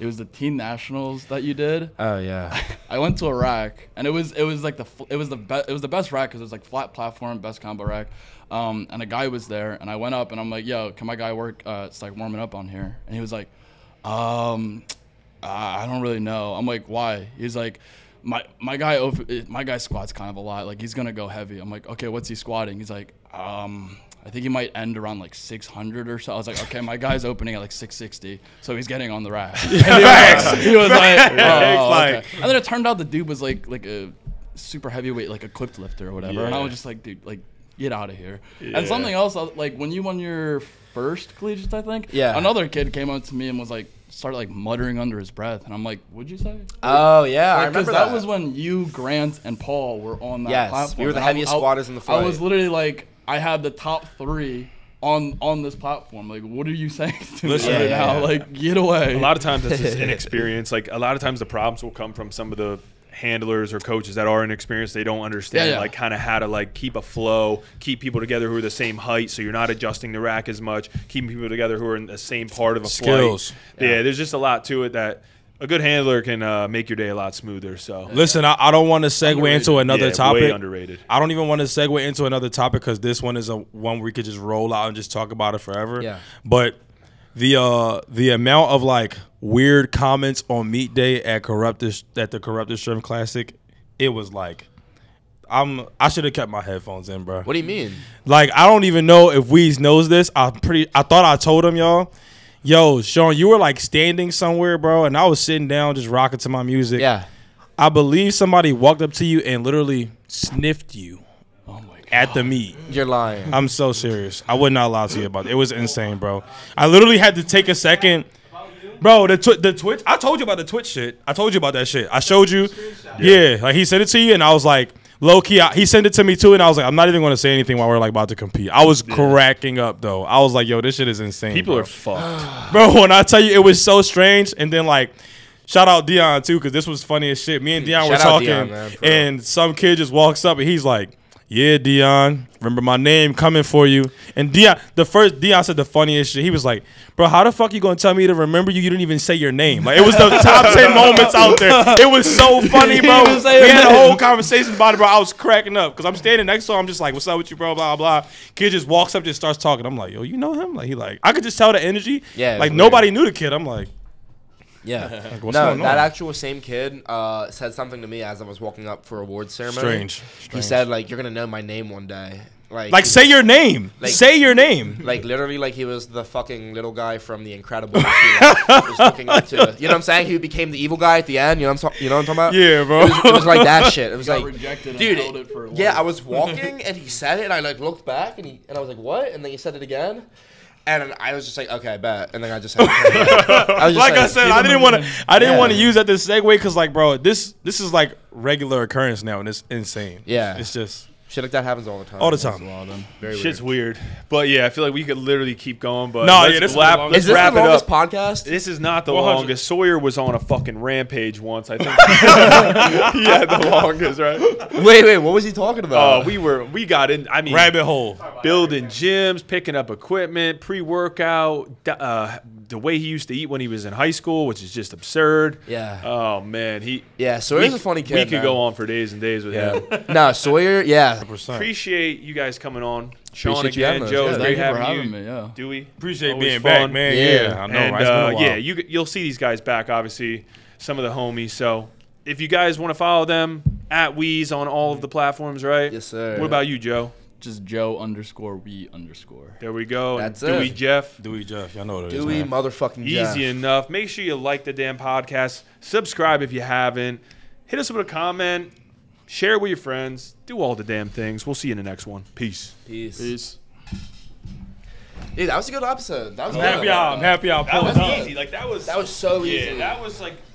It was the teen nationals that you did. Oh yeah, I went to a rack and it was it was like the it was the best it was the best rack because it was like flat platform, best combo rack. Um, and a guy was there and I went up and I'm like, yo, can my guy work? Uh, it's like warming up on here. And he was like, um, I don't really know. I'm like, why? He's like, my my guy my guy squats kind of a lot. Like he's gonna go heavy. I'm like, okay, what's he squatting? He's like, um. I think he might end around like six hundred or so. I was like, okay, my guy's opening at like six sixty, so he's getting on the rack. Yeah, he was like, oh, okay. And then it turned out the dude was like like a super heavyweight, like a clipped lifter or whatever. Yeah. And I was just like, dude, like get out of here. Yeah. And something else, like when you won your first collegiate, I think, yeah, another kid came up to me and was like, started like muttering under his breath, and I'm like, "What'd you say?" Oh yeah, like, I remember that. that was when you, Grant, and Paul were on that yes, platform. Yes, we were the heaviest I, squatters in the fight. I was literally like. I had the top three on on this platform. Like, what are you saying to me yeah, right yeah, now? Yeah. Like, get away. A lot of times that's just inexperience. Like, a lot of times the problems will come from some of the handlers or coaches that are inexperienced. They don't understand, yeah, yeah. like, kind of how to, like, keep a flow, keep people together who are the same height so you're not adjusting the rack as much, keeping people together who are in the same part of a Skills. flight. Yeah. yeah, there's just a lot to it that – a good handler can uh, make your day a lot smoother. So listen, I, I don't want to segue underrated. into another yeah, topic. Way underrated. I don't even want to segue into another topic because this one is a one we could just roll out and just talk about it forever. Yeah. But the uh, the amount of like weird comments on meet day at Corrupted at the Corrupted Strength Classic, it was like. I'm, I should have kept my headphones in, bro. What do you mean? Like I don't even know if Weez knows this. I pretty I thought I told him, y'all. Yo, Sean, you were like standing somewhere, bro, and I was sitting down just rocking to my music. Yeah. I believe somebody walked up to you and literally sniffed you oh my God. at the meet. You're lying. I'm so serious. I would not lie to you about it. It was insane, bro. I literally had to take a second. Bro, the, tw the Twitch, I told you about the Twitch shit. I told you about that shit. I showed you. Yeah. yeah. Like he sent it to you, and I was like, low key, I, he sent it to me too, and I was like, I'm not even going to say anything while we're like about to compete. I was yeah. cracking up though. I was like, yo, this shit is insane. People bro. are fucked, bro. When I tell you, it was so strange. And then like, shout out Dion too, because this was funny as shit. Me and Dion shout were talking, Dion, man, and some kid just walks up and he's like, "Yeah, Dion, remember my name coming for you." And Dion, the first Dion said the funniest shit. He was like, "Bro, how the fuck you gonna tell me to remember you? You didn't even say your name." Like it was the top ten moments out there. It was so funny, bro. We had a whole conversation about it, bro. I was cracking up because I'm standing next to him. I'm just like, "What's up with you, bro?" Blah blah. Kid just walks up, just starts talking. I'm like, "Yo, you know him?" Like he like, I could just tell the energy. Yeah. Like weird. Nobody knew the kid. I'm like, yeah. Like, what's no, going on? That actual same kid uh, said something to me as I was walking up for awards ceremony. Strange. Strange. He said like, "You're gonna know my name one day." Like, like say your name. Like, say your name. Like, literally, like, he was the fucking little guy from The Incredibles. was looking up to, you know what I'm saying? He became the evil guy at the end. You know what I'm, you know what I'm talking about? Yeah, bro. It was, it was like that shit. It was like, rejected dude, and held it for yeah, I was walking, and he said it, and I, like, looked back, and, he, and I was like, what? And then he said it again. And I was just like, okay, I bet. And then I just had to I was just like, like I said, I didn't want to. I didn't yeah. want to use that this segue because, like, bro, this this is like regular occurrence now, and it's insane. Yeah, it's just Shit like that happens all the time. All the time. Very Shit's weird. weird. But, yeah, I feel like we could literally keep going. But no, let's yeah, this lap, is let's this wrap the longest it up. podcast? This is not the one hundred longest. Sawyer was on a fucking rampage once, I think. Yeah, the longest, right? Wait, wait, what was he talking about? Uh, we were, we got in, I mean. Rabbit hole. Building gyms, picking up equipment, pre-workout, uh, the way he used to eat when he was in high school, which is just absurd. Yeah. Oh, man. he. Yeah, Sawyer's we, a funny kid, We could man. go on for days and days with yeah. him. No, Sawyer, yeah. one hundred percent. Appreciate you guys coming on. Sean appreciate again, Joe. Yeah, it's great having, having you. Me, yeah. Dewey, appreciate Always being fun. back, man. Yeah, yeah I know. And, right? uh, yeah, you you'll see these guys back. Obviously, some of the homies. So, if you guys want to follow them at Weeze on all of the platforms, right? Yes, sir. What about you, Joe? Just Joe underscore Wee underscore. There we go. That's Dewey it. Dewey Jeff. Dewey Jeff. Y'all know what it is. Dewey motherfucking Easy Jeff. Easy enough. Make sure you like the damn podcast. Subscribe if you haven't. Hit us with a comment. Share it with your friends. Do all the damn things. We'll see you in the next one. Peace. Peace. Peace. Dude, that was a good episode. That was I'm happy y'all. I'm happy y'all. That was easy. Like that was. That was so easy. Yeah, that was like.